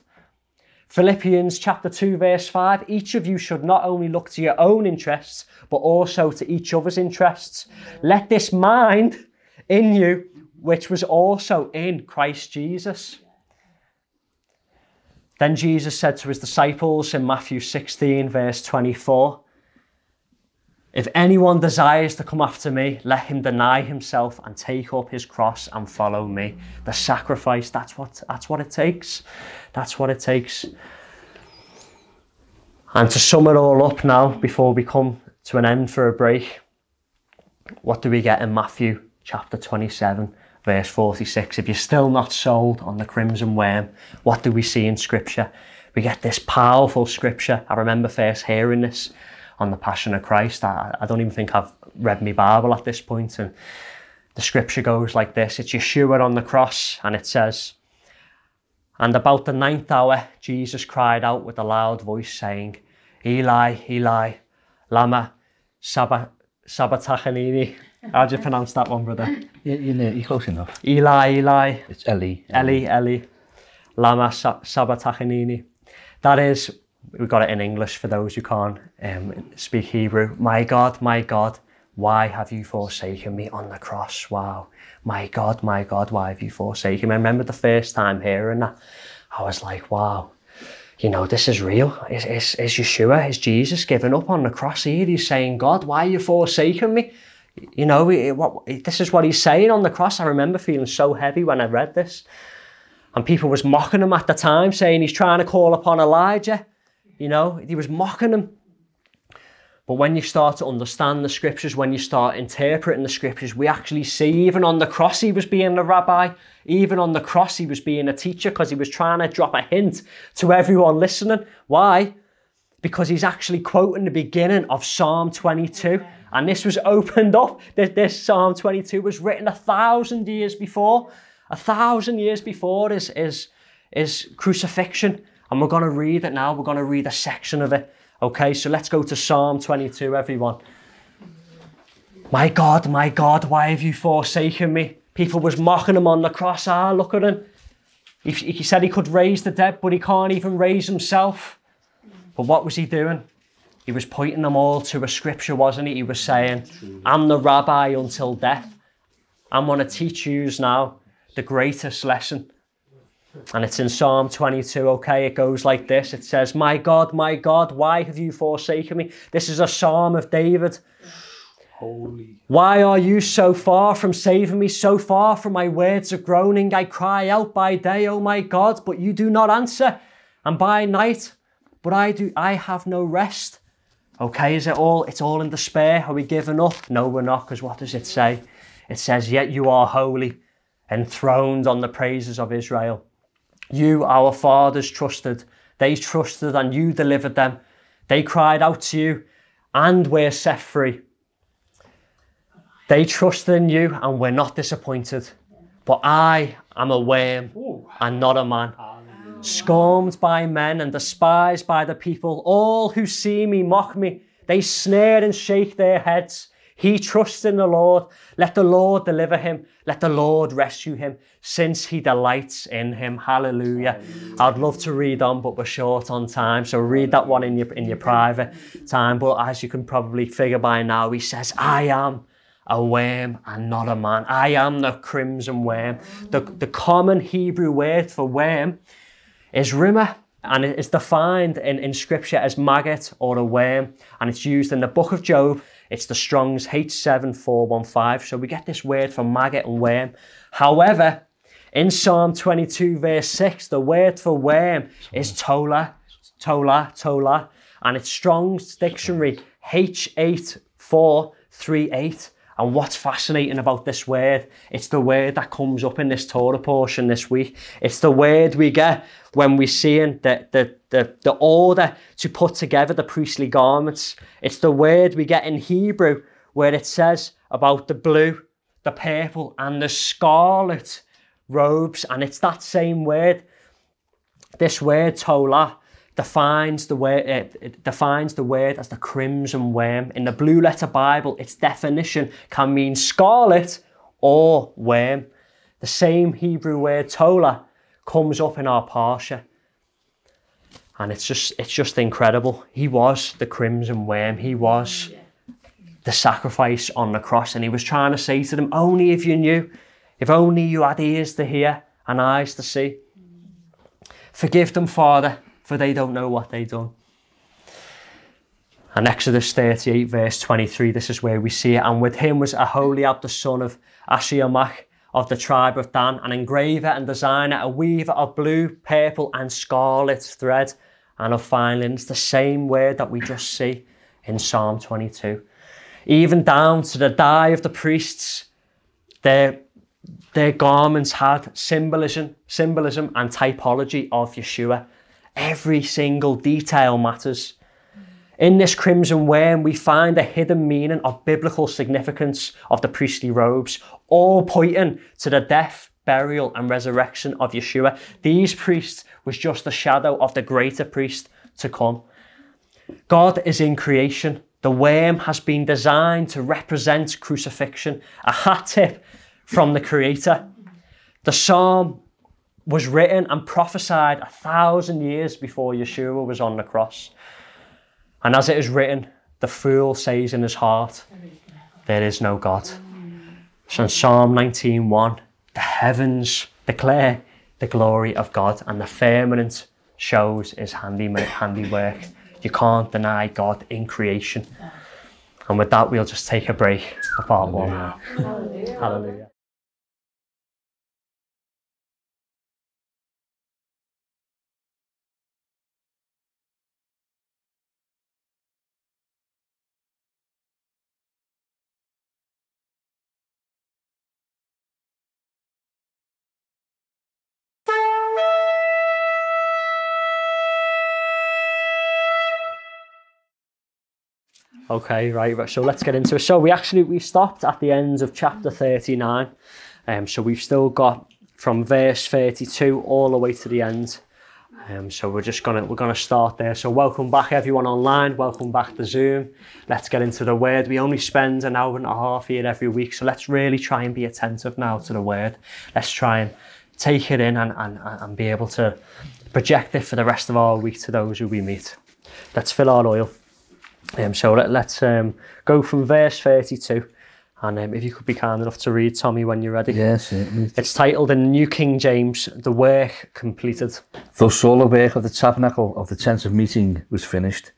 Philippians chapter two, verse five, each of you should not only look to your own interests, but also to each other's interests. Let this mind in you, which was also in Christ Jesus. Then Jesus said to his disciples in Matthew sixteen, verse twenty-four, if anyone desires to come after me, let him deny himself and take up his cross and follow me. The sacrifice, that's what, that's what it takes. That's what it takes. And to sum it all up now, before we come to an end for a break, what do we get in Matthew chapter twenty-seven, verse forty-six? If you're still not sold on the crimson worm, what do we see in Scripture? We get this powerful Scripture. I remember first hearing this on the Passion of Christ. I, I don't even think I've read my Bible at this point. And the Scripture goes like this. It's Yeshua on the cross, and it says, "And about the ninth hour, Jesus cried out with a loud voice, saying, Eli, Eli, lama sabachthani." How do you pronounce that one, brother? You, you know, you're close enough. Eli, Eli. It's Eli. Eli, Eli. Lama sabachthani. That is, we've got it in English for those who can't um, speak Hebrew. "My God, my God, why have you forsaken me?" On the cross. Wow. "My God, my God, why have you forsaken me?" I remember the first time hearing that, I was like, wow. You know, this is real. Is, is, is Yeshua, is Jesus giving up on the cross here? He's saying, "God, why are you forsaking me?" You know, it, what, it, this is what he's saying on the cross. I remember feeling so heavy when I read this. And people was mocking him at the time, saying he's trying to call upon Elijah. You know, he was mocking him. But when you start to understand the Scriptures, when you start interpreting the Scriptures, we actually see even on the cross he was being a rabbi. Even on the cross he was being a teacher, because he was trying to drop a hint to everyone listening. Why? Because he's actually quoting the beginning of Psalm twenty-two. And this was opened up. This, this Psalm twenty-two was written a thousand years before. A thousand years before is, is, is crucifixion. And we're going to read it now. We're going to read a section of it. Okay, so let's go to Psalm twenty-two, everyone. "My God, my God, why have you forsaken me?" People was mocking him on the cross. Ah, look at him. He, he said he could raise the dead, but he can't even raise himself. But what was he doing? He was pointing them all to a scripture, wasn't he? He was saying, "I'm the rabbi until death. I'm going to teach you now the greatest lesson." And it's in Psalm twenty-two, okay? It goes like this. It says, "My God, my God, why have you forsaken me?" This is a psalm of David. Holy. "Why are you so far from saving me, so far from my words of groaning? I cry out by day, oh my God, but you do not answer, and by night, but I do, I have no rest." Okay, is it all, it's all in despair? Are we giving up? No, we're not, because what does it say? It says, "Yet you are holy, enthroned on the praises of Israel. You, our fathers, trusted. They trusted and you delivered them. They cried out to you and were set free. They trusted in you and were not disappointed. But I am a worm and not a man, scorned by men and despised by the people. All who see me mock me. They sneer and shake their heads. He trusts in the Lord. Let the Lord deliver him. Let the Lord rescue him, since he delights in him." Hallelujah. Hallelujah. I'd love to read on, but we're short on time. So read that one in your, in your private time. But as you can probably figure by now, he says, "I am a worm and not a man." I am the crimson worm. The, the common Hebrew word for worm is rimah. And it's defined in, in scripture as maggot or a worm. And it's used in the book of Job. It's the Strong's H seven four one five. So we get this word for maggot and worm. However, in Psalm twenty-two, verse six, the word for worm is tola, tola, tola. And it's Strong's Dictionary H eight four three eight. And what's fascinating about this word, it's the word that comes up in this Torah portion this week. It's the word we get when we're seeing the, the, the, the order to put together the priestly garments. It's the word we get in Hebrew where it says about the blue, the purple, and the scarlet robes. And it's that same word. This word, Tolah, defines the word, it defines the word as the crimson worm. In the Blue Letter Bible, its definition can mean scarlet or worm. The same Hebrew word tola comes up in our parsha. And it's just, it's just incredible. He was the crimson worm. He was the sacrifice on the cross. And he was trying to say to them, only if you knew, if only you had ears to hear and eyes to see. "Forgive them, Father, for they don't know what they've done." And Exodus thirty-eight, verse twenty-three, this is where we see it. "And with him was Aholiab, the son of Ahisamach of the tribe of Dan, an engraver and designer, a weaver of blue, purple, and scarlet thread. and of finding. It's the same word that we just see in Psalm twenty-two. Even down to the dye of the priests, their, their garments had symbolism, symbolism and typology of Yeshua. Every single detail matters. In this crimson worm, we find a hidden meaning of biblical significance of the priestly robes, all pointing to the death, burial and resurrection of Yeshua. These priests was just the shadow of the greater priest to come. God is in creation. The worm has been designed to represent crucifixion, a hat tip from the Creator. The psalm was written and prophesied a thousand years before Yeshua was on the cross. And as it is written, the fool says in his heart, there is no God. So in Psalm nineteen one, the heavens declare the glory of God and the firmament shows his handiwork. You can't deny God in creation. And with that, we'll just take a break for part one. Hallelujah. Hallelujah. Okay, right, so let's get into it. So we actually, we stopped at the end of chapter thirty-nine. Um, so we've still got from verse thirty-two all the way to the end. Um, so we're just gonna, we're gonna start there. So welcome back everyone online, welcome back to Zoom. Let's get into the word. We only spend an hour and a half here every week. So let's really try and be attentive now to the word. Let's try and take it in and, and, and be able to project it for the rest of our week to those who we meet. Let's fill our oil. Um, so let, let's um, go from verse thirty-two, and um, if you could be kind enough to read, Tommy, when you're ready. Yes, it is. It's titled in the New King James, "The Work Completed." Thus all the work of the tabernacle of the tent of meeting was finished,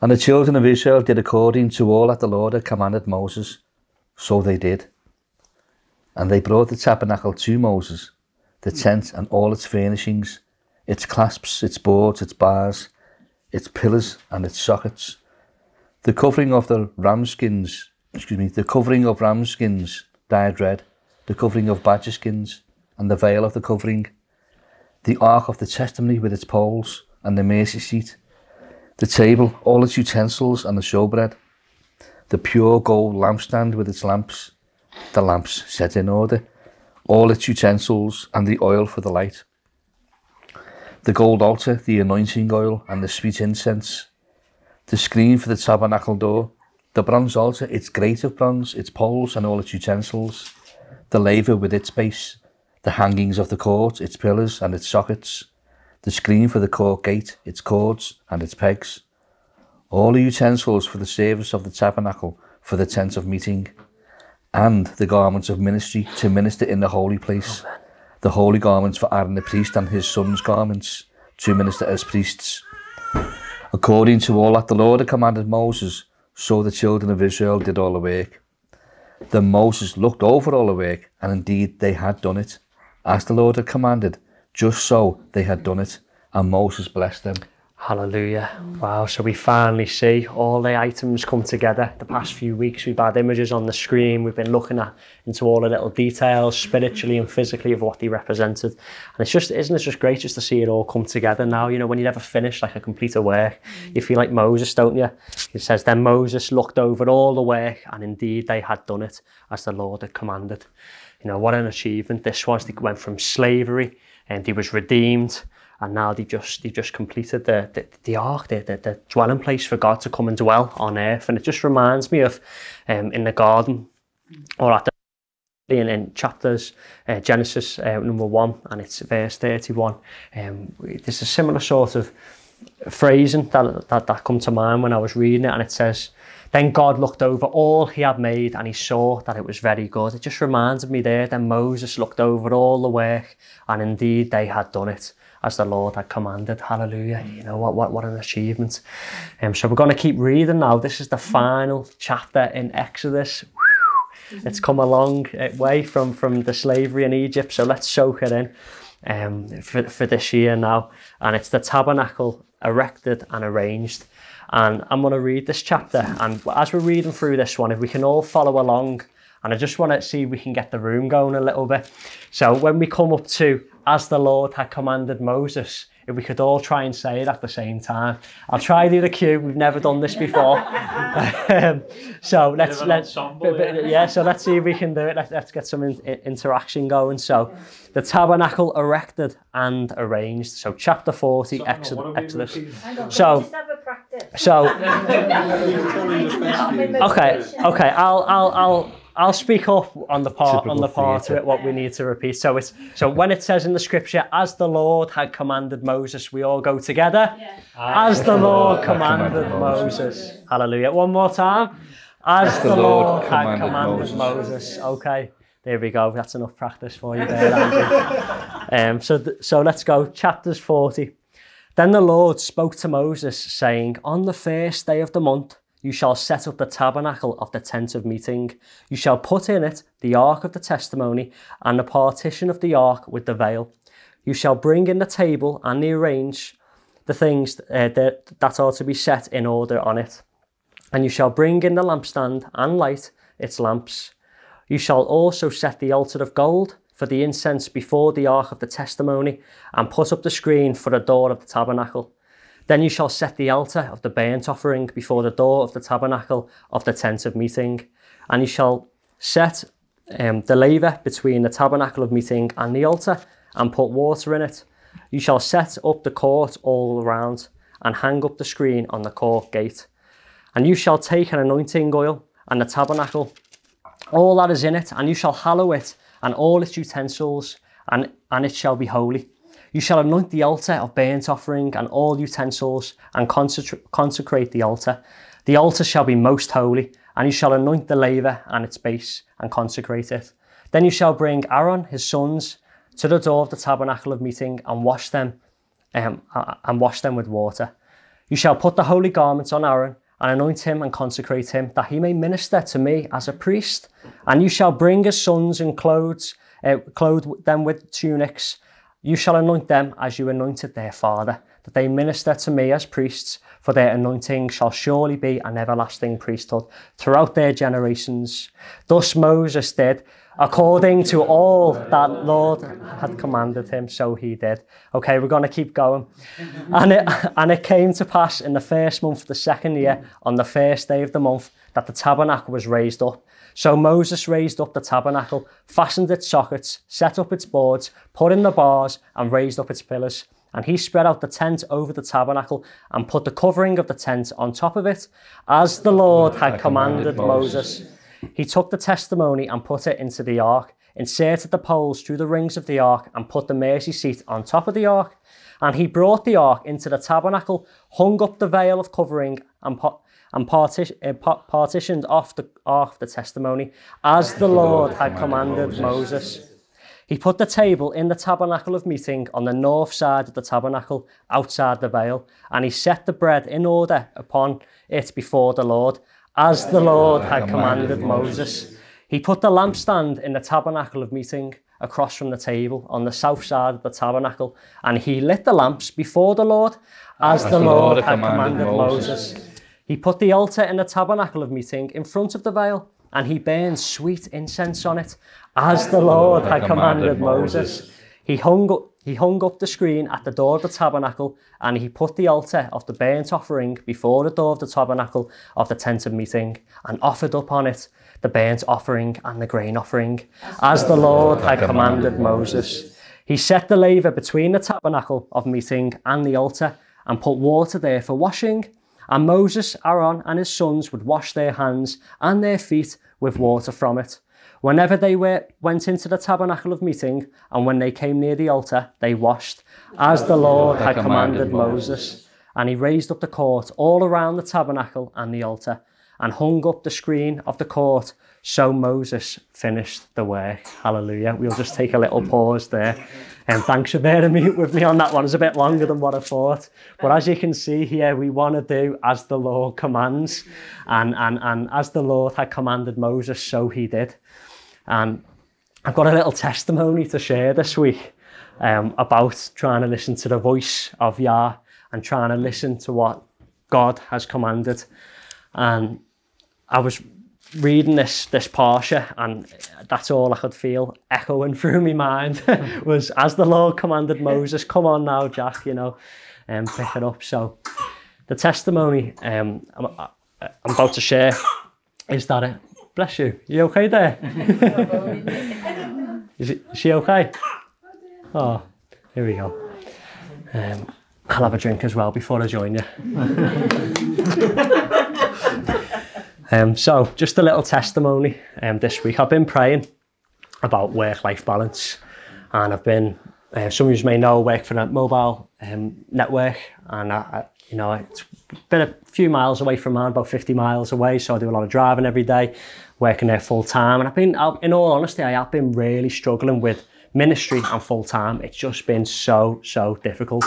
and the children of Israel did according to all that the Lord had commanded Moses. So they did, and they brought the tabernacle to Moses, the tent and all its furnishings, its clasps, its boards, its bars, its pillars and its sockets. The covering of the ram skins, excuse me, the covering of ram skins dyed red, the covering of badger skins, and the veil of the covering, the ark of the testimony with its poles, and the mercy seat, the table, all its utensils, and the showbread, the pure gold lampstand with its lamps, the lamps set in order, all its utensils, and the oil for the light, the gold altar, the anointing oil, and the sweet incense, the screen for the tabernacle door, the bronze altar, its grate of bronze, its poles and all its utensils, the laver with its base, the hangings of the court, its pillars and its sockets, the screen for the court gate, its cords and its pegs, all the utensils for the service of the tabernacle for the tent of meeting, and the garments of ministry to minister in the holy place, the holy garments for Aaron the priest and his son's garments to minister as priests. According to all that the Lord had commanded Moses, so the children of Israel did all the work. Then Moses looked over all the work, and indeed they had done it. As the Lord had commanded, just so they had done it, and Moses blessed them. Hallelujah. Wow, so we finally see all the items come together. The past few weeks we've had images on the screen, we've been looking at into all the little details spiritually and physically of what they represented. And it's just, isn't it just great just to see it all come together now? You know, when you never finish like a complete work, you feel like Moses, don't you? It says, then Moses looked over all the work and indeed they had done it as the Lord had commanded. You know, what an achievement this was. They went from slavery and he was redeemed. And now they've just, they've just completed the, the, the ark, the, the, the dwelling place for God to come and dwell on earth. And it just reminds me of um, in the garden, or at the in, in chapters, uh, Genesis uh, number one, and it's verse thirty-one. Um, there's a similar sort of phrasing that, that, that come to mind when I was reading it. And it says, then God looked over all he had made and he saw that it was very good. It just reminded me there, then Moses looked over all the work and indeed they had done it as the Lord had commanded. Hallelujah. You know, what, what, what an achievement. Um, so we're going to keep reading now. This is the final chapter in Exodus. Whew. It's come a long way from, from the slavery in Egypt. So let's soak it in um, for, for this year now. And it's the tabernacle erected and arranged. And I'm going to read this chapter, and as we're reading through this one, if we can all follow along, and I just want to see if we can get the room going a little bit. So when we come up to, as the Lord had commanded Moses, if we could all try and say it at the same time. I'll try to do the cue. We've never done this before. um, so let's, let's ensemble, yeah. yeah, so let's see if we can do it. Let's, let's get some in, interaction going. So the tabernacle erected and arranged. So chapter forty, so, Exodus. Exodus. So, just have a practice. So, okay, okay. I'll, I'll, I'll, I'll speak up on the part on the part of it what we need to repeat. So it's so when it says in the scripture, as the Lord had commanded Moses, we all go together. Yeah. As, as the Lord, Lord commanded, commanded Moses. Moses. Hallelujah. One more time. As, as the Lord, Lord had commanded, commanded Moses. Moses. Okay. There we go. That's enough practice for you there, Andrew. um so th so let's go. Chapters forty. Then the Lord spoke to Moses, saying, on the first day of the month, you shall set up the tabernacle of the tent of meeting. You shall put in it the ark of the testimony and the partition of the ark with the veil. You shall bring in the table and the arrange the things uh, that, that are to be set in order on it. And you shall bring in the lampstand and light its lamps. You shall also set the altar of gold for the incense before the ark of the testimony and put up the screen for the door of the tabernacle. Then you shall set the altar of the burnt offering before the door of the tabernacle of the tent of meeting. And you shall set um, the laver between the tabernacle of meeting and the altar and put water in it. You shall set up the court all around and hang up the screen on the court gate. And you shall take an anointing oil and the tabernacle, all that is in it, and you shall hallow it and all its utensils, and, and it shall be holy. You shall anoint the altar of burnt offering and all utensils and consecrate the altar. The altar shall be most holy, and you shall anoint the laver and its base and consecrate it. Then you shall bring Aaron, his sons, to the door of the tabernacle of meeting and wash them, um, and wash them with water. You shall put the holy garments on Aaron and anoint him and consecrate him, that he may minister to me as a priest. And you shall bring his sons and clothes, uh, clothe them with tunics. You shall anoint them as you anointed their father, that they minister to me as priests, for their anointing shall surely be an everlasting priesthood throughout their generations. Thus Moses did, according to all that Lord had commanded him, so he did. Okay, we're going to keep going. And it, and it came to pass in the first month of the second year, on the first day of the month, that the tabernacle was raised up. So Moses raised up the tabernacle, fastened its sockets, set up its boards, put in the bars, and raised up its pillars. And he spread out the tent over the tabernacle and put the covering of the tent on top of it, as the Lord had commanded Moses. He took the testimony and put it into the ark, inserted the poles through the rings of the ark, and put the mercy seat on top of the ark. And he brought the ark into the tabernacle, hung up the veil of covering, and put and partitioned off the ark of the testimony, as the Lord had commanded Moses. He put the table in the tabernacle of meeting on the north side of the tabernacle, outside the veil, and he set the bread in order upon it before the Lord, as the Lord had commanded Moses. He put the lampstand in the tabernacle of meeting across from the table on the south side of the tabernacle, and he lit the lamps before the Lord, as the Lord had commanded Moses. He put the altar in the tabernacle of meeting in front of the veil, and he burned sweet incense on it, as the Lord had commanded Moses. He hung up, he hung up the screen at the door of the tabernacle, and he put the altar of the burnt offering before the door of the tabernacle of the tent of meeting, and offered up on it the burnt offering and the grain offering, as the Lord had commanded Moses. He set the laver between the tabernacle of meeting and the altar, and put water there for washing. And Moses, Aaron, and his sons would wash their hands and their feet with water from it, whenever they were, went into the tabernacle of meeting, and when they came near the altar, they washed, as the Lord had commanded Moses. And he raised up the court all around the tabernacle and the altar, and hung up the screen of the court. So Moses finished the work. Hallelujah. We'll just take a little pause there. And um, thanks for bearing me, with me on that one. It's a bit longer than what I thought. But as you can see here, we want to do as the Lord commands. And, and, and as the Lord had commanded Moses, so he did. And I've got a little testimony to share this week um, about trying to listen to the voice of Yah. and trying to listen to what God has commanded. And I was reading this this parsha, and that's all I could feel echoing through my mind was, as the Lord commanded Moses, come on now, Jack, you know, and um, pick it up. So the testimony um, I'm, I'm about to share is that, uh, bless you, you okay there? is, it, is she okay? Oh, here we go. Um, I'll have a drink as well before I join you. Um, so just a little testimony um, this week. I've been praying about work-life balance, and I've been, uh, some of you may know, I work for a mobile um, network, and I, I, you know, it's been a few miles away from mine, about fifty miles away, so I do a lot of driving every day, working there full-time, and I've been, I, in all honesty, I have been really struggling with ministry and full-time. It's just been so, so difficult.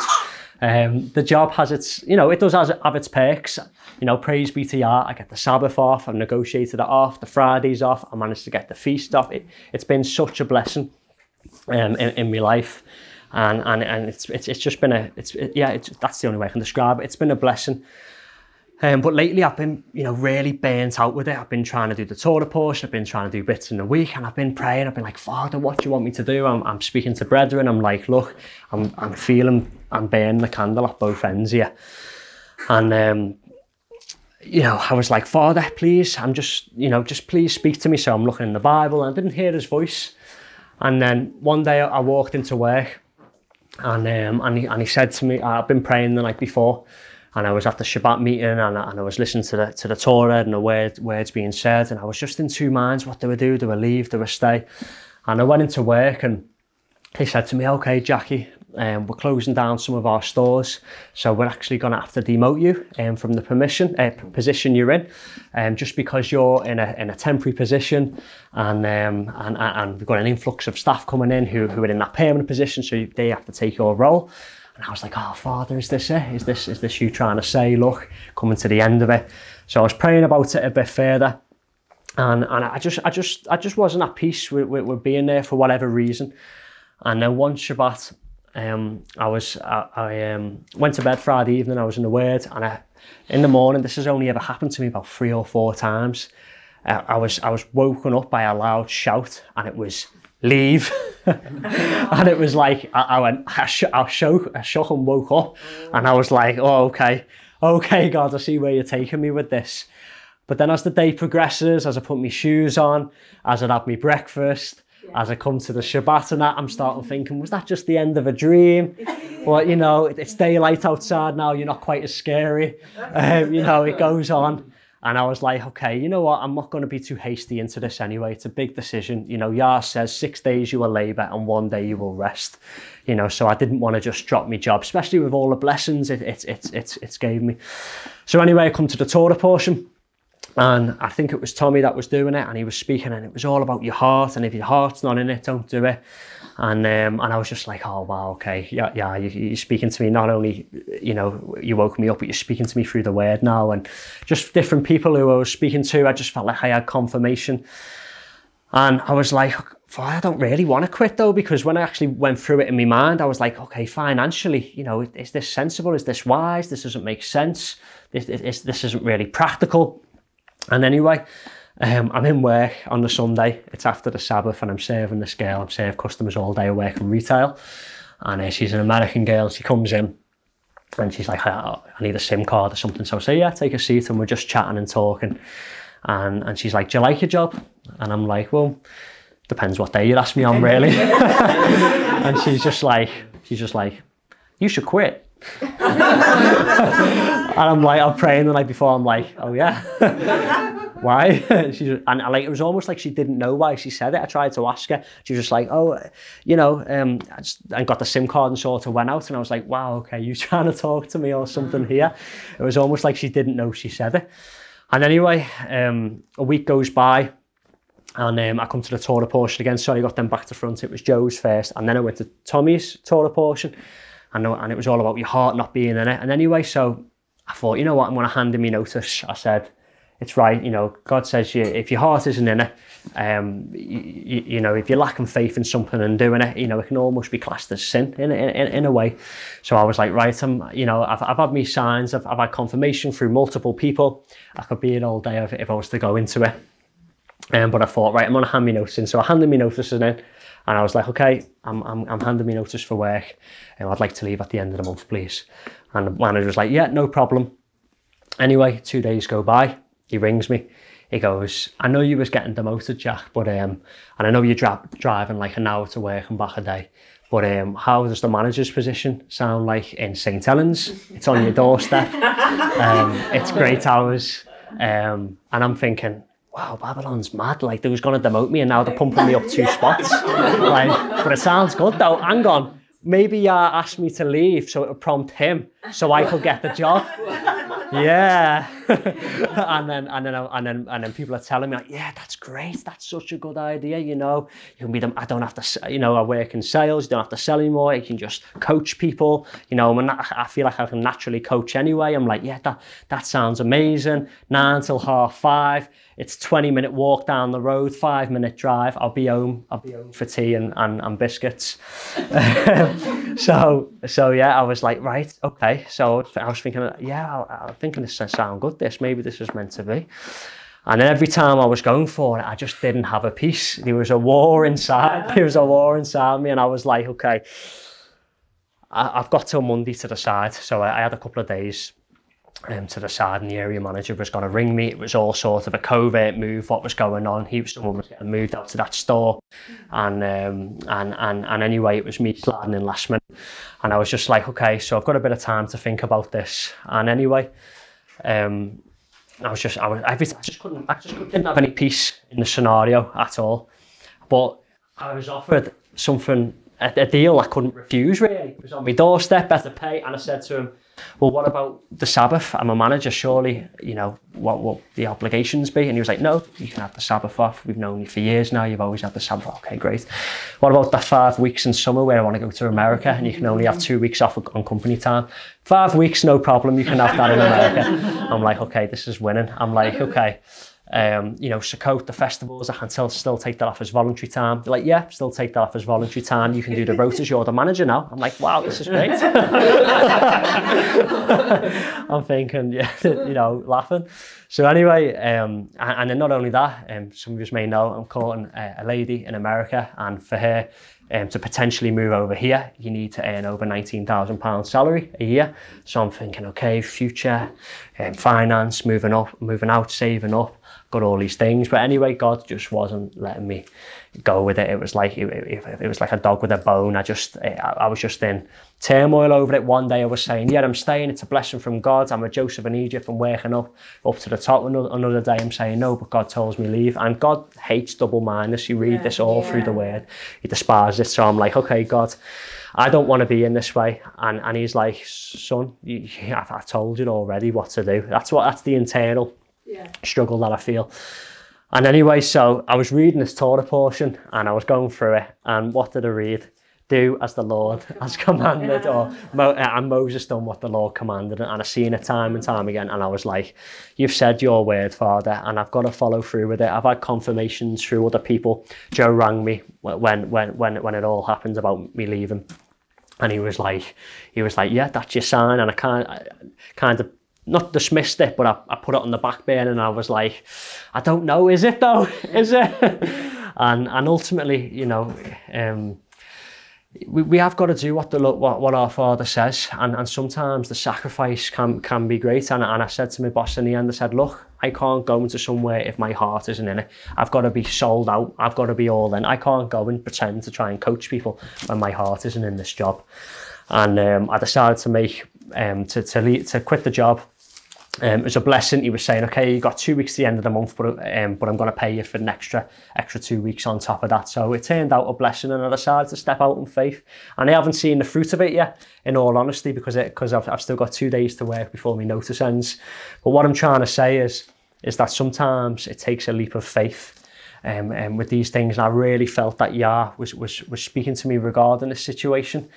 Um, the job has its, you know, it does have its perks, you know, praise be to Yah, I get the Sabbath off, I've negotiated it off, the Fridays off, I managed to get the feast off. It, it's been such a blessing um, in, in my life, and, and, and it's, it's, it's just been a, it's, it, yeah, it's, that's the only way I can describe it. It's been a blessing. Um, but lately I've been, you know, really burnt out with it. I've been trying to do the Torah portion, I've been trying to do bits in the week, and I've been praying. I've been like, Father, what do you want me to do? I'm, I'm speaking to brethren. I'm like, look, I'm, I'm feeling, I'm burning the candle at both ends here. And, um, you know, I was like, Father, please, I'm just, you know, just please speak to me. So I'm looking in the Bible, and I didn't hear his voice. And then one day I walked into work, and, um, and, he, and he said to me, I've been praying the night before, and I was at the Shabbat meeting, and I, and I was listening to the, to the Torah and the word, words being said, and I was just in two minds, what do I do? Do I leave? Do I stay? And I went into work, and he said to me, okay, Jackie, um, we're closing down some of our stores, so we're actually going to have to demote you um, from the permission, uh, position you're in, um, just because you're in a, in a temporary position, and, um, and, and we've got an influx of staff coming in who, who are in that permanent position, so they have to take your role. And I was like, oh, Father, is this it? Is this, is this you trying to say, look, coming to the end of it? So I was praying about it a bit further, and, and I just I just, I just wasn't at peace with, with, with being there for whatever reason. And then one Shabbat, um, I was I, I um, went to bed Friday evening, I was in the Word, and I, in the morning, this has only ever happened to me about three or four times, uh, I was I was woken up by a loud shout, and it was, leave. And it was like, I, I went, I, sh I, shook, I shook and woke up, and I was like, oh, okay, okay, God, I see where you're taking me with this. But then as the day progresses, as I put my shoes on, as I had my breakfast, as I come to the Shabbat and that, I'm starting thinking, was that just the end of a dream? Well, you know, it's daylight outside now, you're not quite as scary. Um, you know, it goes on. And I was like, okay, you know what? I'm not going to be too hasty into this anyway. It's a big decision. You know, Yah says six days you will labor and one day you will rest. You know, so I didn't want to just drop my job, especially with all the blessings it, it, it, it, it gave me. So anyway, I come to the Torah portion, and I think it was Tommy that was doing it, and he was speaking, and it was all about your heart, and if your heart's not in it, don't do it. And um, and I was just like, oh, wow, okay, yeah, yeah, you, you're speaking to me. Not only, you know, you woke me up, but you're speaking to me through the Word now. And just different people who I was speaking to, I just felt like I had confirmation. And I was like, I don't really want to quit, though, because when I actually went through it in my mind, I was like, okay, financially, you know, is this sensible? Is this wise? This doesn't make sense. This, this, this isn't really practical. And anyway, Um, I'm in work on the Sunday, it's after the Sabbath, and I'm serving this girl. I'm serving customers all day. I work in retail, and uh, she's an American girl. She comes in and she's like, I need a SIM card or something. So I say, yeah, take a seat, and we're just chatting and talking. And, and she's like, do you like your job? And I'm like, well, depends what day you ask me on, really. And she's just like, she's just like, you should quit. And I'm like, I'm praying the night before, I'm like, oh yeah. Why? She's, and, and like, it was almost like she didn't know why she said it. I tried to ask her. She was just like, oh, you know, um, I, just, I got the SIM card and sort of went out. And I was like, wow, okay, you trying to talk to me or something here? It was almost like she didn't know she said it. And anyway, um, a week goes by, and um, I come to the Torah portion again. Sorry, I got them back to front. It was Joe's first. And then I went to Tommy's Torah portion. And, and it was all about your heart not being in it. And anyway, so I thought, you know what? I'm going to hand him my notice. I said, it's right. You know, God says you, if your heart isn't in it, um, you, you know, if you're lacking faith in something and doing it, you know, it can almost be classed as sin in in, in a way. So I was like, right, I'm, you know, I've, I've had me signs, I've, I've had confirmation through multiple people. I could be here all day if, if I was to go into it. Um, but I thought, right, I'm going to hand me notice in. So I handed me notice in. And I was like, okay, I'm, I'm, I'm handing me notice for work. And I'd like to leave at the end of the month, please. And the manager was like, yeah, no problem. Anyway, two days go by. He rings me. He goes, I know you was getting demoted, Jack, but um, and I know you're dri driving like an hour to work and back a day. But um, how does the manager's position sound like in Saint Helens? It's on your doorstep. um, it's great hours. Um, and I'm thinking, wow, Babylon's mad. Like, they was going to demote me and now they're pumping me up two spots. Like, but it sounds good though. Hang on. Maybe Yah asked me to leave so it would prompt him so I could get the job. Yeah. and then and then and then and then people are telling me like, yeah, that's great. That's such a good idea. You know, you can be them. I don't have to. You know, I work in sales. You don't have to sell anymore. You can just coach people. You know, and I feel like I can naturally coach anyway. I'm like, yeah, that that sounds amazing. Nine till half five. It's a twenty minute walk down the road, five minute drive. I'll be home. I'll be home for tea and and, and biscuits. so so yeah, I was like, right, okay. So I was thinking, yeah, I'm thinking this sounds good. This maybe this is meant to be. And every time I was going for it, I just didn't have a peace. There was a war inside. There was a war inside me, and I was like, okay, I, I've got till Monday to decide. So I, I had a couple of days. Um, to the side, and the area manager was going to ring me. It was all sort of a covert move. What was going on? He was someone was getting moved out to that store, and um, and and and anyway, it was me sliding in last minute, and I was just like, okay, so I've got a bit of time to think about this. And anyway, um, I was just I was every I just couldn't I just didn't have any peace in the scenario at all. But I was offered something, a, a deal I couldn't refuse. Really, it was on my doorstep, better pay, and I said to him, well, what about the Sabbath? I'm a manager, surely, you know, what will the obligations be? And he was like, no, you can have the Sabbath off. We've known you for years now. You've always had the Sabbath. Okay, great. What about the five weeks in summer where I want to go to America and you can only have two weeks off on company time? Five weeks, no problem. You can have that in America. I'm like, okay, this is winning. I'm like, okay. Um, you know, Sukkot, the festivals, I can still, still take that off as voluntary time. They're like, yeah, still take that off as voluntary time. You can do the rotas, you're the manager now. I'm like, wow, this is great. I'm thinking, yeah, you know, laughing. So anyway, um, and, and then not only that, um, some of you may know, I'm courting a, a lady in America, and for her um, to potentially move over here, you need to earn over nineteen thousand pounds salary a year. So I'm thinking, okay, future, um, finance, moving up, moving out, saving up. Got all these things, but anyway, God just wasn't letting me go with it. It was like it, it, it was like a dog with a bone. I just, I, I was just in turmoil over it. One day I was saying, "Yeah, I'm staying. It's a blessing from God. I'm a Joseph in Egypt and working up up to the top." Another, another day I'm saying, "No, but God tells me leave." And God hates double mindedness. You read yeah, this all yeah. through the Word. He despises it. So I'm like, "Okay, God, I don't want to be in this way." And and He's like, "Son, you, I've, I told you already what to do." That's what. That's the internal. Yeah. struggle that I feel. And anyway, so I was reading this Torah portion and I was going through it, and what did I read? Do as the Lord has commanded, or Mo and Moses done what the Lord commanded. And I've seen it time and time again, and I was like, you've said your word, Father, and I've got to follow through with it. I've had confirmations through other people. Joe rang me when when when when it all happened about me leaving, and he was like he was like yeah, that's your sign. And I kind I kind of not dismissed it, but I, I put it on the back burner, and I was like, I don't know, is it though? Is it? and and ultimately, you know, um, we, we have got to do what the what, what our Father says, and, and sometimes the sacrifice can can be great. And, and I said to my boss in the end, I said, look, I can't go into somewhere if my heart isn't in it. I've got to be sold out. I've got to be all in. I can't go and pretend to try and coach people when my heart isn't in this job. And um, I decided to make um, to to, leave, to quit the job. Um, it was a blessing. He was saying, okay, you got two weeks to the end of the month, but um, but I'm going to pay you for an extra extra two weeks on top of that. So it turned out a blessing, and I decided to step out in faith. And I haven't seen the fruit of it yet, in all honesty, because it because I've, I've still got two days to work before my notice ends. But what I'm trying to say is is that sometimes it takes a leap of faith. Um, um, with these things, and I really felt that Yah was, was, was speaking to me regarding this situation.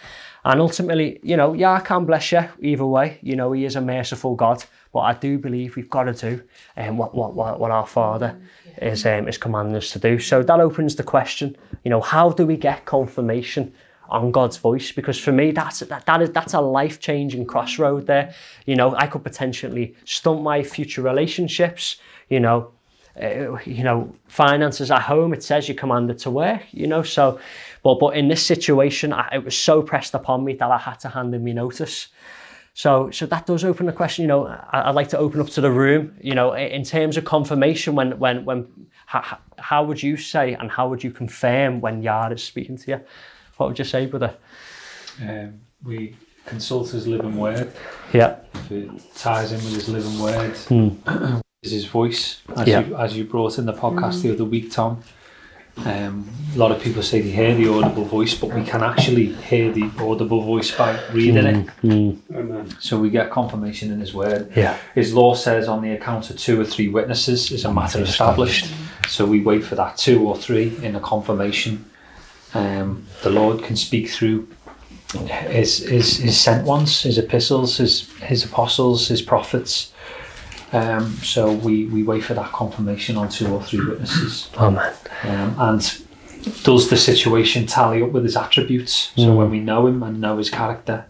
And ultimately, you know, Yah can bless you either way. You know, He is a merciful God, But I do believe we've got to do um, what, what, what our Father is, um, is commanding us to do. So that opens the question, you know, how do we get confirmation on God's voice? Because for me, that's, that, that is, that's a life-changing crossroad there. You know, I could potentially stunt my future relationships, you know, Uh, you know, finances at home, it says you're commanded to work, you know, so, but but in this situation, I, it was so pressed upon me that I had to hand in my notice. So, so that does open the question, you know, I, I'd like to open up to the room, you know, in, in terms of confirmation, when, when, when, ha, how would you say, and how would you confirm when Yah is speaking to you? What would you say, brother? Um, we consult his living word. Yeah. If it ties in with his living word. Mm. Is his voice, as, yeah. you, as you brought in the podcast the other week, Tom. Um, a lot of people say they hear the audible voice, but we can actually hear the audible voice by reading mm-hmm. it. Amen. So we get confirmation in his word. Yeah. His law says on the account of two or three witnesses is a matter established. established. So we wait for that two or three in the confirmation. Um, the Lord can speak through his, his, his sent ones, his epistles, his, his apostles, his prophets. Um, so we, we wait for that confirmation on two or three witnesses. Amen. Um, and does the situation tally up with his attributes? So mm. when we know him and know his character,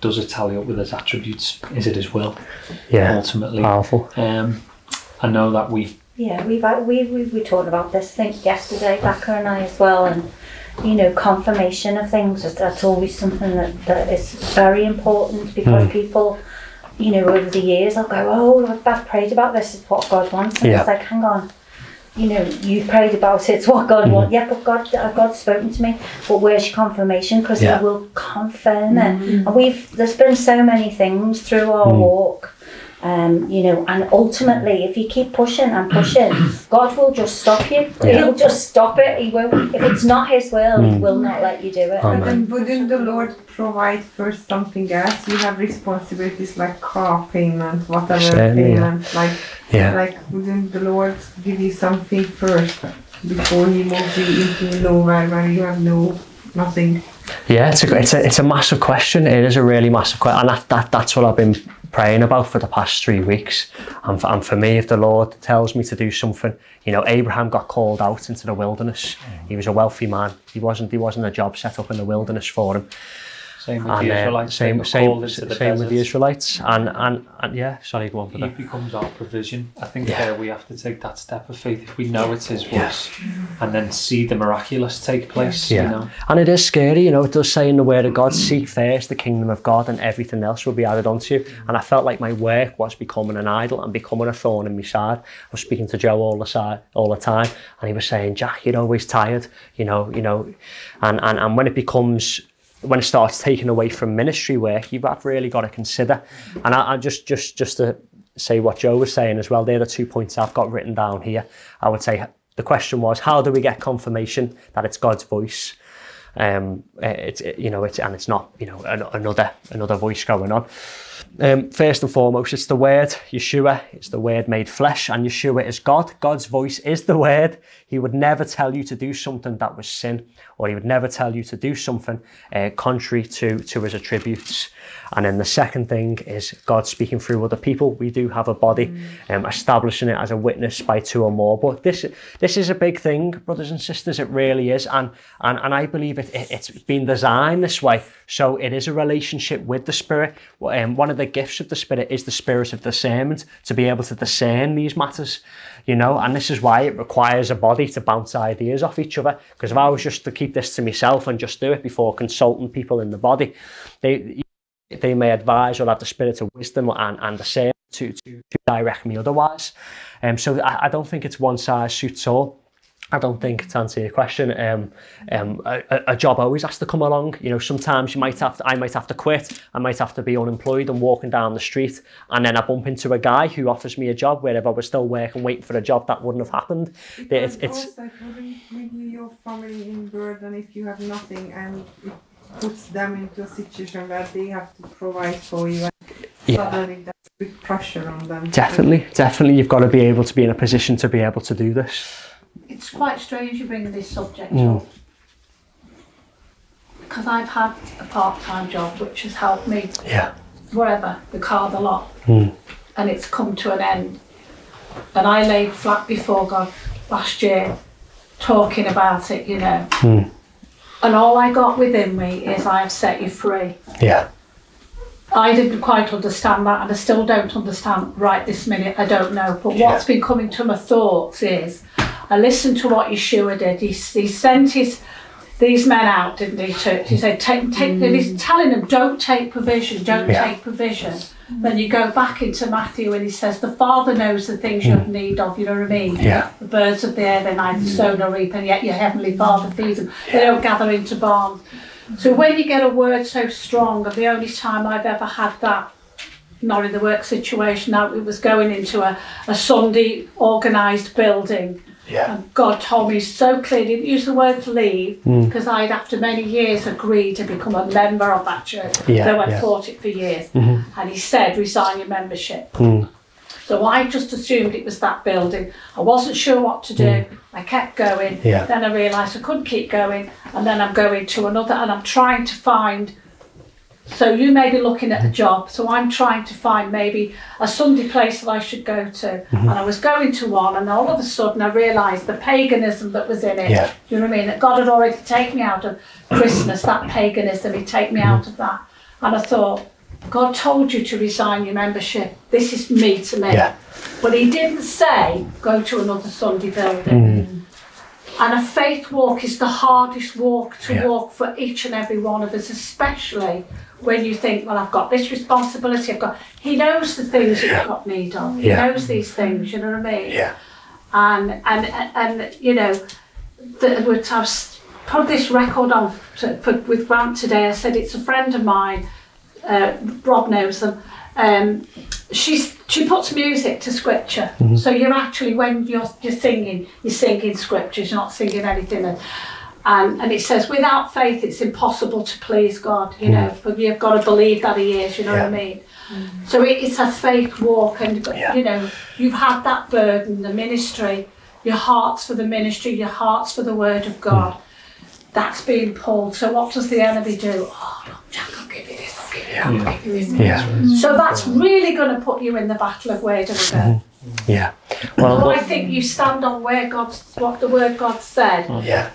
does it tally up with his attributes? Is it his will? Yeah. Ultimately. Powerful. Um, I know that we... Yeah, we've, we, we, we talked about this, I think, yesterday, Becca and I as well, and, you know, confirmation of things, that's always something that, that is very important, because mm. people... you know, over the years, I'll go, oh, I've prayed about this, it's what God wants. And yeah. it's like, hang on, you know, you prayed about it, it's what God mm. wants. Yeah, but God, uh, God's spoken to me. But where's your confirmation? Because yeah. it will confirm it. Mm. And we've, there's been so many things through our mm. walk, um, you know, and ultimately, if you keep pushing and pushing, God will just stop you. Yeah. He'll just stop it. He won't, if it's not his will, mm. he will not let you do it. Amen. But then wouldn't the Lord provide first something else? You have responsibilities like car payment, whatever Shem, payment, yeah. like yeah. like wouldn't the Lord give you something first before he moves you into nowhere where you have no nothing? Yeah, it's a it's a it's a massive question. It is a really massive question, and that, that that's what I've been praying about for the past three weeks. And for, and for me, if the Lord tells me to do something, you know, Abraham got called out into the wilderness. Mm. He was a wealthy man. He wasn't he wasn't a job set up in the wilderness for him. Same with and, the Israelites. Uh, same same, same the with the Israelites. And, and, and yeah, sorry, go on for that. He becomes our provision. I think yeah. there we have to take that step of faith if we know it's his voice yeah. and then see the miraculous take place. Yeah. You know? And it is scary, you know, it does say in the word of God, seek first the kingdom of God and everything else will be added onto you. And I felt like my work was becoming an idol and becoming a thorn in my side. I was speaking to Joe all the, side, all the time, and he was saying, Jack, you're always tired, you know, you know. And, and, and when it becomes... when it starts taking away from ministry work, you've really got to consider. And I, I just, just, just to say what Joe was saying as well, they're the two points I've got written down here. I would say the question was, how do we get confirmation that it's God's voice? Um, it's it, you know, it's and it's not you know an, another another voice going on. Um, first and foremost, it's the word, Yeshua. It's the word made flesh, and Yeshua is God. God's voice is the word. He would never tell you to do something that was sin, or he would never tell you to do something uh, contrary to, to his attributes. And then the second thing is God speaking through other people. We do have a body, mm. um, establishing it as a witness by two or more. But this this is a big thing, brothers and sisters, it really is. And, and, and I believe it, it, it's been designed this way. So it is a relationship with the Spirit. Um, one of the The gifts of the Spirit is the spirit of discernment, to be able to discern these matters, you know, and this is why it requires a body to bounce ideas off each other. Because if I was just to keep this to myself and just do it before consulting people in the body, they they may advise or have the spirit of wisdom and, and discernment to, to, to direct me otherwise. And um, so I, I don't think it's one size suits all. I don't think, to answer your question, um, um, a, a job always has to come along. You know, sometimes you might have to, I might have to quit. I might have to be unemployed and walking down the street, and then I bump into a guy who offers me a job. Where if I was still working, waiting for a job, that wouldn't have happened. Because it's, it's also, it wouldn't bring your family in burden if you have nothing, and it puts them into a situation where they have to provide for you. Yeah. Suddenly that's a big pressure on them. Definitely, definitely, you've got to be able to be in a position to be able to do this. It's quite strange you bring this subject mm. up, because I've had a part-time job which has helped me, yeah, wherever, the car, the lot, mm. and it's come to an end. And I laid flat before God last year talking about it, you know. Mm. And all I got within me is, I've set you free. Yeah. I didn't quite understand that, and I still don't understand right this minute. I don't know. But yeah. What's been coming to my thoughts is, I listened to what Yeshua did. He, he sent his, these men out, didn't he? To, he said, take, take, mm. he's telling them, don't take provision, don't yeah. take provision. Mm. Then you go back into Matthew and he says, the Father knows the things mm. you have need of, you know what I mean? Yeah. The birds of the air, they neither mm. sow nor reap, and yet your heavenly Father feeds them. Yeah. They don't gather into barns. So when you get a word so strong, and the only time I've ever had that, not in the work situation, now it was going into a, a Sunday organised building. Yeah. And God told me so clearly, he didn't use the word leave, because mm. I'd after many years agreed to become a member of that church, yeah, though I'd yeah. fought it for years. Mm-hmm. And he said, resign your membership. Mm. So I just assumed it was that building. I wasn't sure what to do. Mm. I kept going. Yeah. Then I realised I couldn't keep going. And then I'm going to another, and I'm trying to find. So you may be looking at a job. So I'm trying to find maybe a Sunday place that I should go to. Mm-hmm. And I was going to one, and all of a sudden I realised the paganism that was in it. Yeah. Do you know what I mean? That God had already taken me out of Christmas, that paganism. He'd taken me mm-hmm. out of that. And I thought, God told you to resign your membership. This is me to me. Yeah. But he didn't say, go to another Sunday building. Mm. And a faith walk is the hardest walk to yeah. walk for each and every one of us, especially when you think, well, I've got this responsibility. I've got. He knows the things yeah. you've got need of. He yeah. knows these things, you know what I mean? Yeah. And, and, and, and you know, the, I've put this record on to, for, with Grant today. I said, it's a friend of mine. Uh, Rob knows them. Um, she's she puts music to scripture, mm-hmm. so you're actually when you're you're singing, you're singing scriptures, you're not singing anything. And and, and it says, without faith, it's impossible to please God. You mm-hmm. know, but you've got to believe that He is. You know yeah. what I mean? Mm-hmm. So it, it's a faith walk, and yeah. you know, you've had that burden, the ministry, your heart's for the ministry, your heart's for the Word of God. Mm-hmm. That's being pulled. So what does the enemy do? Oh, no, Jack, I'll give you this. Yeah. Yeah. So that's really going to put you in the battle of where do we go? Yeah. Well, so I think you stand on where God's, what the word God said. Yeah.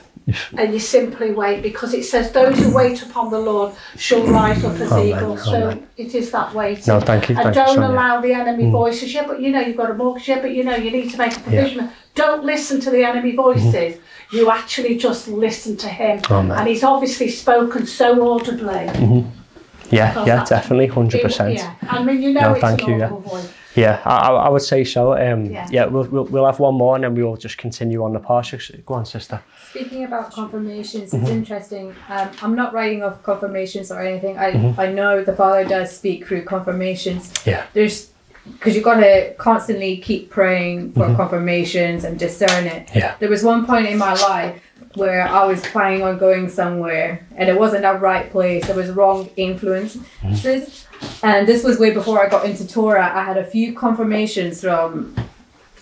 And you simply wait, because it says, those who wait upon the Lord shall rise up as amen, eagles. Amen. So it is that waiting. No, thank you. And thank don't you, allow the enemy mm. voices. Yeah, but you know you've got a mortgage. Yeah, but you know you need to make a provision. Yeah. Don't listen to the enemy voices. Mm. You actually just listen to him. Amen. And he's obviously spoken so audibly. Mm-hmm. Yeah, yeah, definitely, one hundred percent. Yeah, I mean, you know, no, it's thank an you, yeah. voice. Yeah, I, I would say so. Um, yeah, yeah we'll, we'll, we'll have one more and then we'll just continue on the parsha. Go on, sister. Speaking about confirmations, mm-hmm. it's interesting. Um, I'm not writing off confirmations or anything. I, mm-hmm. I know the Father does speak through confirmations. Yeah. There's, because you've got to constantly keep praying for mm-hmm. confirmations and discern it. Yeah. There was one point in my life where I was planning on going somewhere and it wasn't the right place. There was wrong influences. Mm-hmm. And this was way before I got into Torah. I had a few confirmations from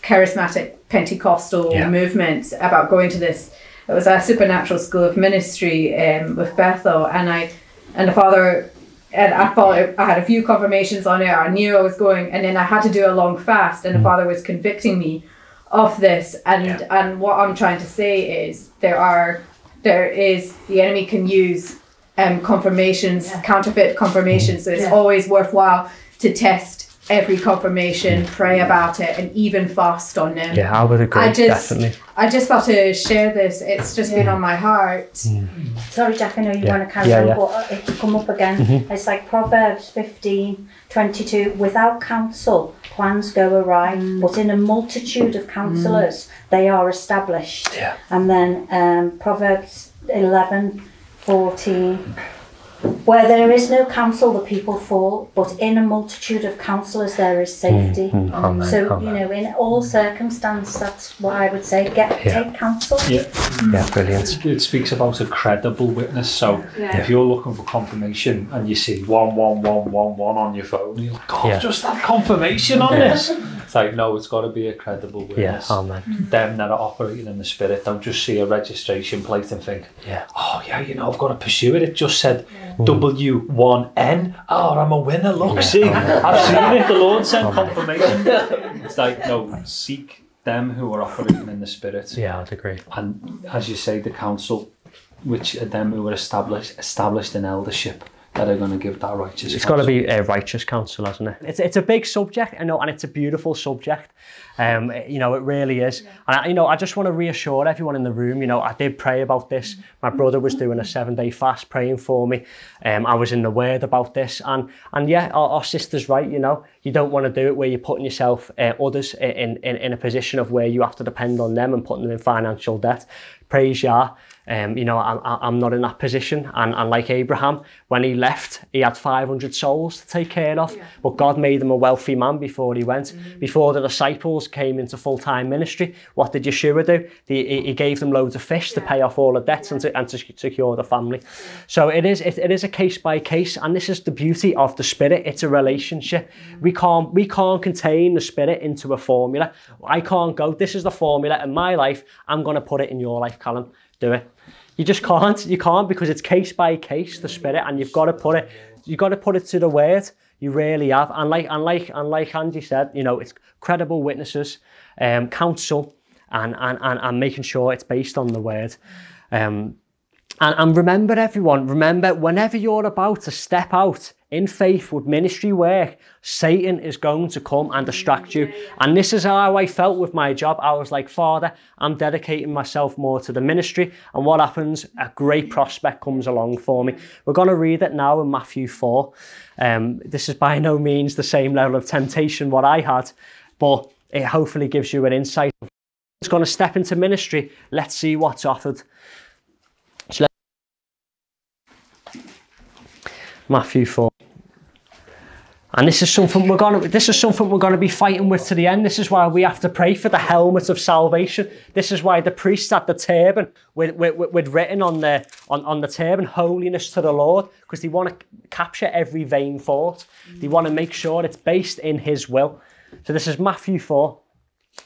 charismatic Pentecostal yeah. movements about going to this. It was a supernatural school of ministry um, with Bethel. And I, and the Father, and I thought it, I had a few confirmations on it. I knew I was going, and then I had to do a long fast and mm-hmm. the Father was convicting me of this, and yeah. and what I'm trying to say is there are there is the enemy can use um confirmations yeah. counterfeit confirmations, so it's yeah. always worthwhile to test every confirmation, pray about it, and even fast on them. Yeah, I would agree. I just, definitely. I just thought to share this. It's just yeah. been on my heart. Mm. Sorry, Jack. I know you yeah. want to carry yeah, on, yeah. but if you come up again, mm-hmm. it's like Proverbs fifteen twenty-two. Without counsel, plans go awry, mm. but in a multitude of counselors, mm. they are established. Yeah. And then um, Proverbs eleven fourteen. Where there is no counsel, the people fall, but in a multitude of counsellors there is safety. Mm, mm, amen, so, amen. You know, in all circumstances, that's what I would say, get yeah. take counsel. Yeah, mm. yeah, brilliant. It, it speaks about a credible witness, so yeah. if you're looking for confirmation and you see one, one, one, one, one on your phone, you're like, God, yeah. just that confirmation on yeah. this. It's like, no, it's got to be a credible witness. Yeah, amen. Mm. Them that are operating in the Spirit don't just see a registration plate and think, yeah, oh yeah, you know, I've got to pursue it. It just said yeah. W one N. Oh, I'm a winner. Look, yeah, see, amen. I've seen it. The Lord sent amen. Confirmation. It's like, no, seek them who are operating in the Spirit. Yeah, I'd agree. And as you say, the council, which are them who are established, established in eldership, that are going to give that righteous it's counsel. Got to be a righteous counsel, hasn't it? It's, it's a big subject, I know, and it's a beautiful subject. Um, you know, it really is. Yeah. And, I, you know, I just want to reassure everyone in the room, you know, I did pray about this. My brother was doing a seven-day fast praying for me. Um, I was in the Word about this. And, and yeah, our, our sister's right, you know. You don't want to do it where you're putting yourself, uh, others, in, in, in a position of where you have to depend on them and putting them in financial debt. Praise Yah. Um, you know, I'm, I'm not in that position. And, and like Abraham, when he left, he had five hundred souls to take care of. Yeah. But God made him a wealthy man before he went. Mm-hmm. Before the disciples came into full-time ministry, what did Yeshua do? The, he gave them loads of fish yeah. to pay off all the debts yeah. and, to, and to secure the family. Yeah. So it is it, it is a case by case. And this is the beauty of the Spirit. It's a relationship. Mm-hmm. We can't, we can't contain the Spirit into a formula. I can't go, this is the formula in my life. I'm going to put it in your life, Callum. Do it. You just can't. You can't, because it's case by case, the Spirit, and you've got to put it. You've got to put it to the Word. You really have. And like and like and like Andy said, you know, it's credible witnesses, um, counsel, and and and and making sure it's based on the Word. Um, and and remember, everyone, remember, whenever you're about to step out in faith with ministry work, Satan is going to come and distract you. And this is how I felt with my job. I was like, Father, I'm dedicating myself more to the ministry. And what happens? A great prospect comes along for me. We're going to read it now in Matthew four. Um, this is by no means the same level of temptation what I had, but it hopefully gives you an insight. It's going to step into ministry. Let's see what's offered. So Matthew four. And this is something we're gonna this is something we're gonna be fighting with to the end. This is why we have to pray for the helmet of salvation. This is why the priests had the turban with, with, with written on the on, on the turban, holiness to the Lord, because they want to capture every vain thought. They want to make sure it's based in his will. So this is Matthew four.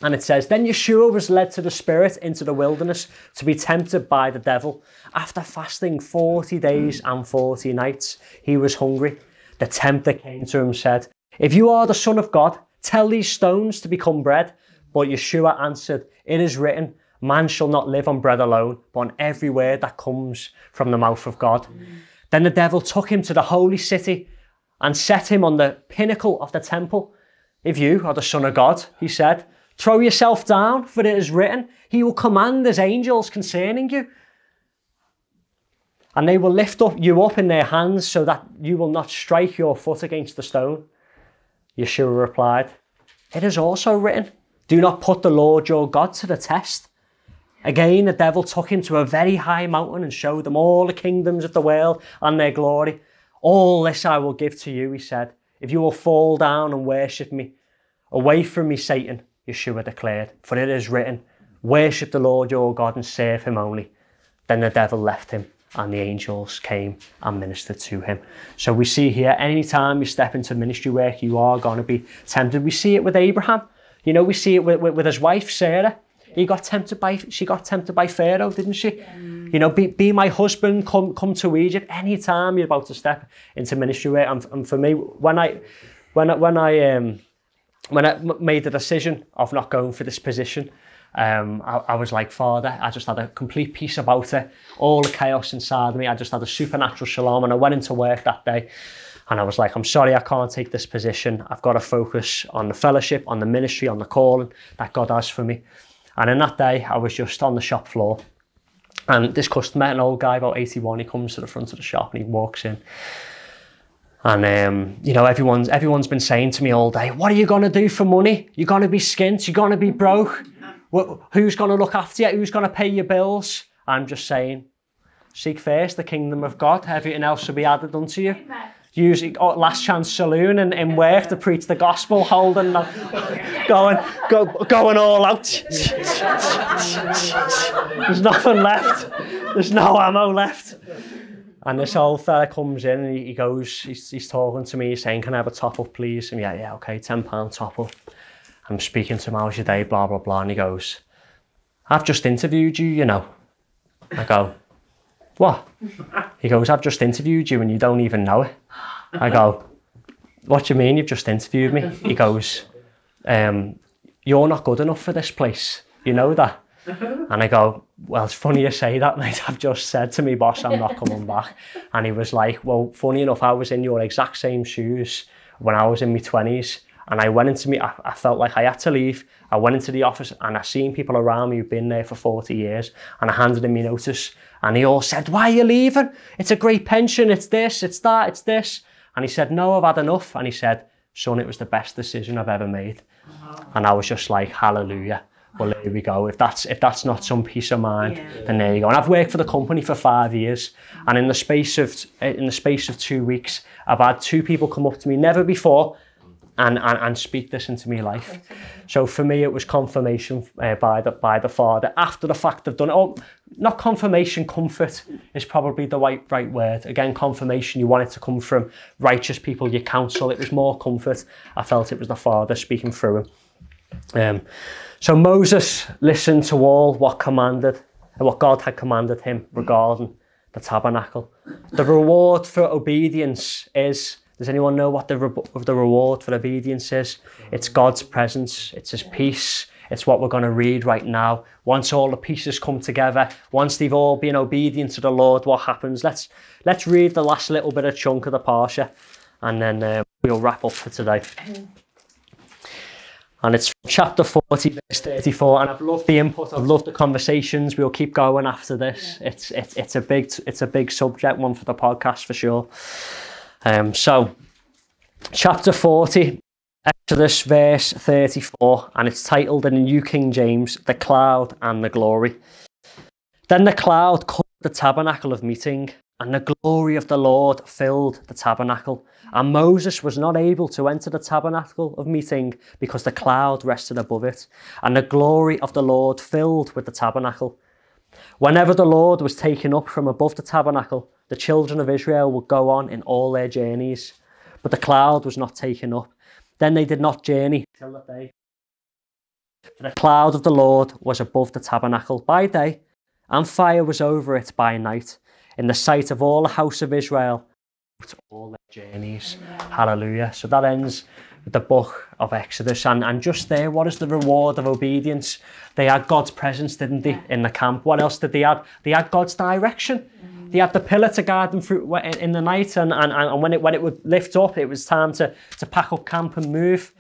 And it says, then Yeshua was led to the Spirit into the wilderness to be tempted by the devil. After fasting forty days and forty nights, he was hungry. The tempter came to him and said, if you are the Son of God, tell these stones to become bread. But Yeshua answered, it is written, man shall not live on bread alone, but on every word that comes from the mouth of God. Mm-hmm. Then the devil took him to the holy city and set him on the pinnacle of the temple. If you are the Son of God, he said, throw yourself down, for it is written, he will command his angels concerning you, and they will lift up you up in their hands so that you will not strike your foot against the stone. Yeshua replied, it is also written, do not put the Lord your God to the test. Again, the devil took him to a very high mountain and showed them all the kingdoms of the world and their glory. All this I will give to you, he said, if you will fall down and worship me. Away from me, Satan, Yeshua declared, for it is written, worship the Lord your God and serve him only. Then the devil left him and the angels came and ministered to him. So we see here, anytime you step into ministry work, you are going to be tempted. We see it with Abraham. You know, we see it with, with, with his wife, Sarah. He got tempted by, she got tempted by Pharaoh, didn't she? Yeah. You know, be, be my husband, come, come to Egypt. Anytime you're about to step into ministry work. And, and for me, when I, when, when I, um, When I made the decision of not going for this position, um, I, I was like, Father, I just had a complete peace about it. All the chaos inside me, I just had a supernatural shalom. And I went into work that day and I was like, I'm sorry, I can't take this position. I've got to focus on the fellowship, on the ministry, on the calling that God has for me. And in that day, I was just on the shop floor. And this customer, an old guy, about eighty-one, he comes to the front of the shop and he walks in. And, um, you know, everyone's, everyone's been saying to me all day, what are you going to do for money? You're going to be skint. You're going to be broke. Who's going to look after you? Who's going to pay your bills? I'm just saying, seek first the kingdom of God. Everything else will be added unto you. Use oh, Last Chance Saloon and, and work to preach the gospel, holding, the, going, go, going all out. There's nothing left. There's no ammo left. And this old fella comes in and he goes, he's, he's talking to me, he's saying, can I have a top up, please? And yeah, yeah, okay, ten pound top up. I'm speaking to him, how's your day, blah, blah, blah. And he goes, I've just interviewed you, you know. I go, what? He goes, I've just interviewed you and you don't even know it. I go, what do you mean you've just interviewed me? He goes, um, you're not good enough for this place. You know that? And I go, well, it's funny you say that, mate. I've just said to me boss, I'm not coming back. And he was like, well, funny enough, I was in your exact same shoes when I was in my twenties. And I went into me, I, I felt like I had to leave. I went into the office and I seen people around me who've been there for forty years, and I handed him my notice. And he all said, why are you leaving? It's a great pension. It's this, it's that, it's this. And he said, no, I've had enough. And he said, son, it was the best decision I've ever made. Wow. And I was just like, hallelujah. Well, there we go. If that's if that's not some peace of mind, yeah. then there you go. And I've worked for the company for five years, and in the space of in the space of two weeks, I've had two people come up to me, never before, and and, and speak this into my life. So for me, it was confirmation uh, by the by the Father after the fact. I've done it. Oh, not confirmation. Comfort is probably the right right word. Again, confirmation. You want it to come from righteous people. Your counsel. It was more comfort. I felt it was the Father speaking through him. Um, so Moses listened to all what commanded, what God had commanded him regarding the tabernacle. The reward for obedience is, does anyone know what the, re the reward for obedience is? It's God's presence, it's his peace, it's what we're going to read right now. Once all the pieces come together, once they've all been obedient to the Lord, what happens? Let's, let's read the last little bit of chunk of the parsha, and then uh, we'll wrap up for today. And it's from chapter forty, verse thirty-four. And I've loved the input. I've loved the conversations. We'll keep going after this. Yeah. It's it's it's a big it's a big subject, one for the podcast for sure. Um. So, chapter forty, Exodus verse thirty-four, and it's titled in the New King James, "The Cloud and the Glory." Then the cloud covered the tabernacle of meeting, and the glory of the Lord filled the tabernacle. And Moses was not able to enter the tabernacle of meeting because the cloud rested above it, and the glory of the Lord filled with the tabernacle. Whenever the Lord was taken up from above the tabernacle, the children of Israel would go on in all their journeys. But the cloud was not taken up. Then they did not journey till the day. For the cloud of the Lord was above the tabernacle by day, and fire was over it by night, in the sight of all the house of Israel, to all their journeys. Hallelujah. So that ends the book of Exodus. And, and just there, what is the reward of obedience? They had God's presence, didn't they, in the camp? What else did they have? They had God's direction. They had the pillar to guide them through in the night. And, and, and when, it, when it would lift up, it was time to, to pack up camp and move.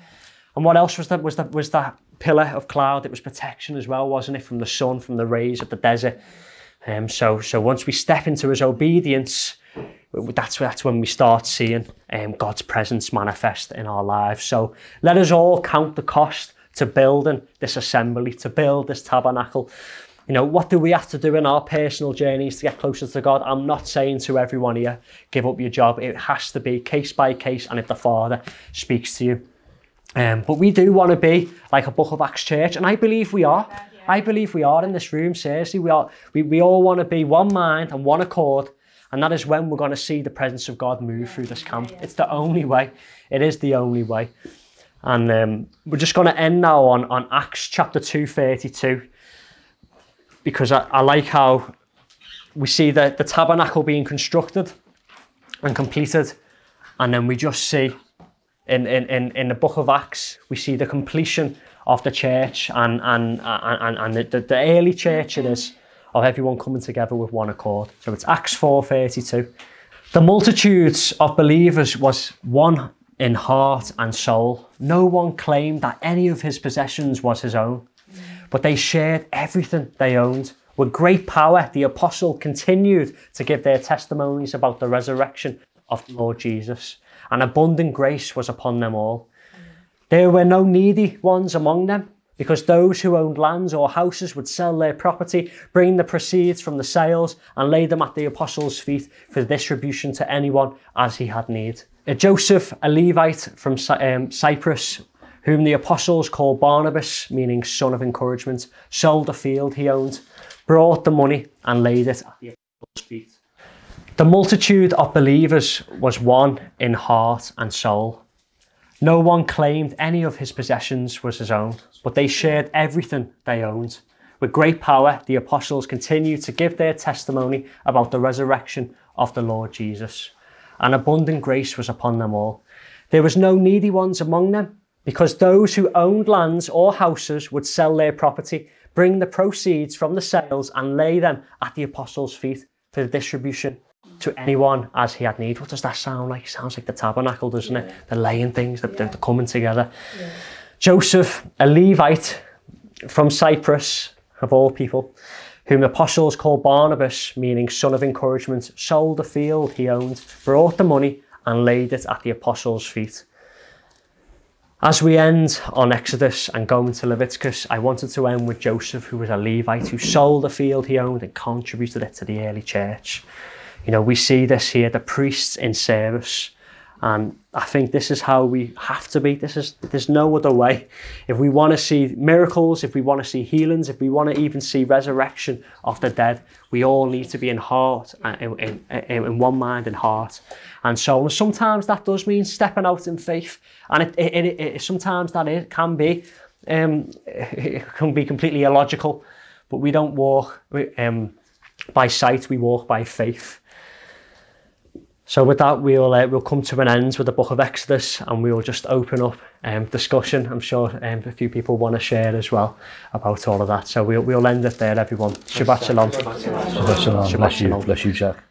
And what else was that? Was that, was that pillar of cloud? It was protection as well, wasn't it? From the sun, from the rays of the desert. Um, so, so once we step into his obedience, that's, that's when we start seeing um, God's presence manifest in our lives. So let us all count the cost to building this assembly, to build this tabernacle. You know, what do we have to do in our personal journeys to get closer to God? I'm not saying to everyone here, give up your job. It has to be case by case, and if the Father speaks to you. Um, but we do want to be like a Book of Acts church, and I believe we are. I believe we are in this room, seriously. We, are, we, we all want to be one mind and one accord, and that is when we're going to see the presence of God move through this camp. It's the only way. It is the only way. And um, we're just going to end now on, on Acts chapter two thirty-two, because I, I like how we see the, the tabernacle being constructed and completed, and then we just see in, in, in, in the book of Acts, we see the completion of the church and, and, and, and, and the, the early church it is, of everyone coming together with one accord. So it's Acts four thirty-two. The multitudes of believers was one in heart and soul. No one claimed that any of his possessions was his own, but they shared everything they owned. With great power, the apostle continued to give their testimonies about the resurrection of the Lord Jesus, and abundant grace was upon them all. There were no needy ones among them, because those who owned lands or houses would sell their property, bring the proceeds from the sales, and lay them at the apostles' feet for distribution to anyone as he had need. Joseph, a Levite from um, Cyprus, whom the apostles called Barnabas, meaning son of encouragement, sold a field he owned, brought the money, and laid it at the apostles' feet. The multitude of believers was one in heart and soul. No one claimed any of his possessions was his own, but they shared everything they owned. With great power, the apostles continued to give their testimony about the resurrection of the Lord Jesus, and abundant grace was upon them all. There was no needy ones among them, because those who owned lands or houses would sell their property, bring the proceeds from the sales, and lay them at the apostles' feet for the distribution to anyone as he had need. What does that sound like? It sounds like the tabernacle, doesn't yeah. it? They're laying things, they're, yeah. they're coming together. Yeah. Joseph, a Levite from Cyprus, of all people, whom the apostles called Barnabas, meaning son of encouragement, sold the field he owned, brought the money, and laid it at the apostles' feet. As we end on Exodus and go into Leviticus, I wanted to end with Joseph, who was a Levite, who sold the field he owned and contributed it to the early church. You know, we see this here, the priests in service. And I think this is how we have to be. This is, there's no other way. If we want to see miracles, if we want to see healings, if we want to even see resurrection of the dead, we all need to be in heart, in, in, in one mind and heart. And so and sometimes that does mean stepping out in faith. And it, it, it, it, sometimes that is, can be, um, it can be completely illogical, but we don't walk um, by sight, we walk by faith. So with that, we'll, uh, we'll come to an end with the book of Exodus, and we'll just open up um, discussion. I'm sure um, a few people want to share as well about all of that. So we'll, we'll end it there, everyone. Shabbat shalom. Shabbat shalom. Shabbat shalom. Shabbat shalom. Bless you, Jack.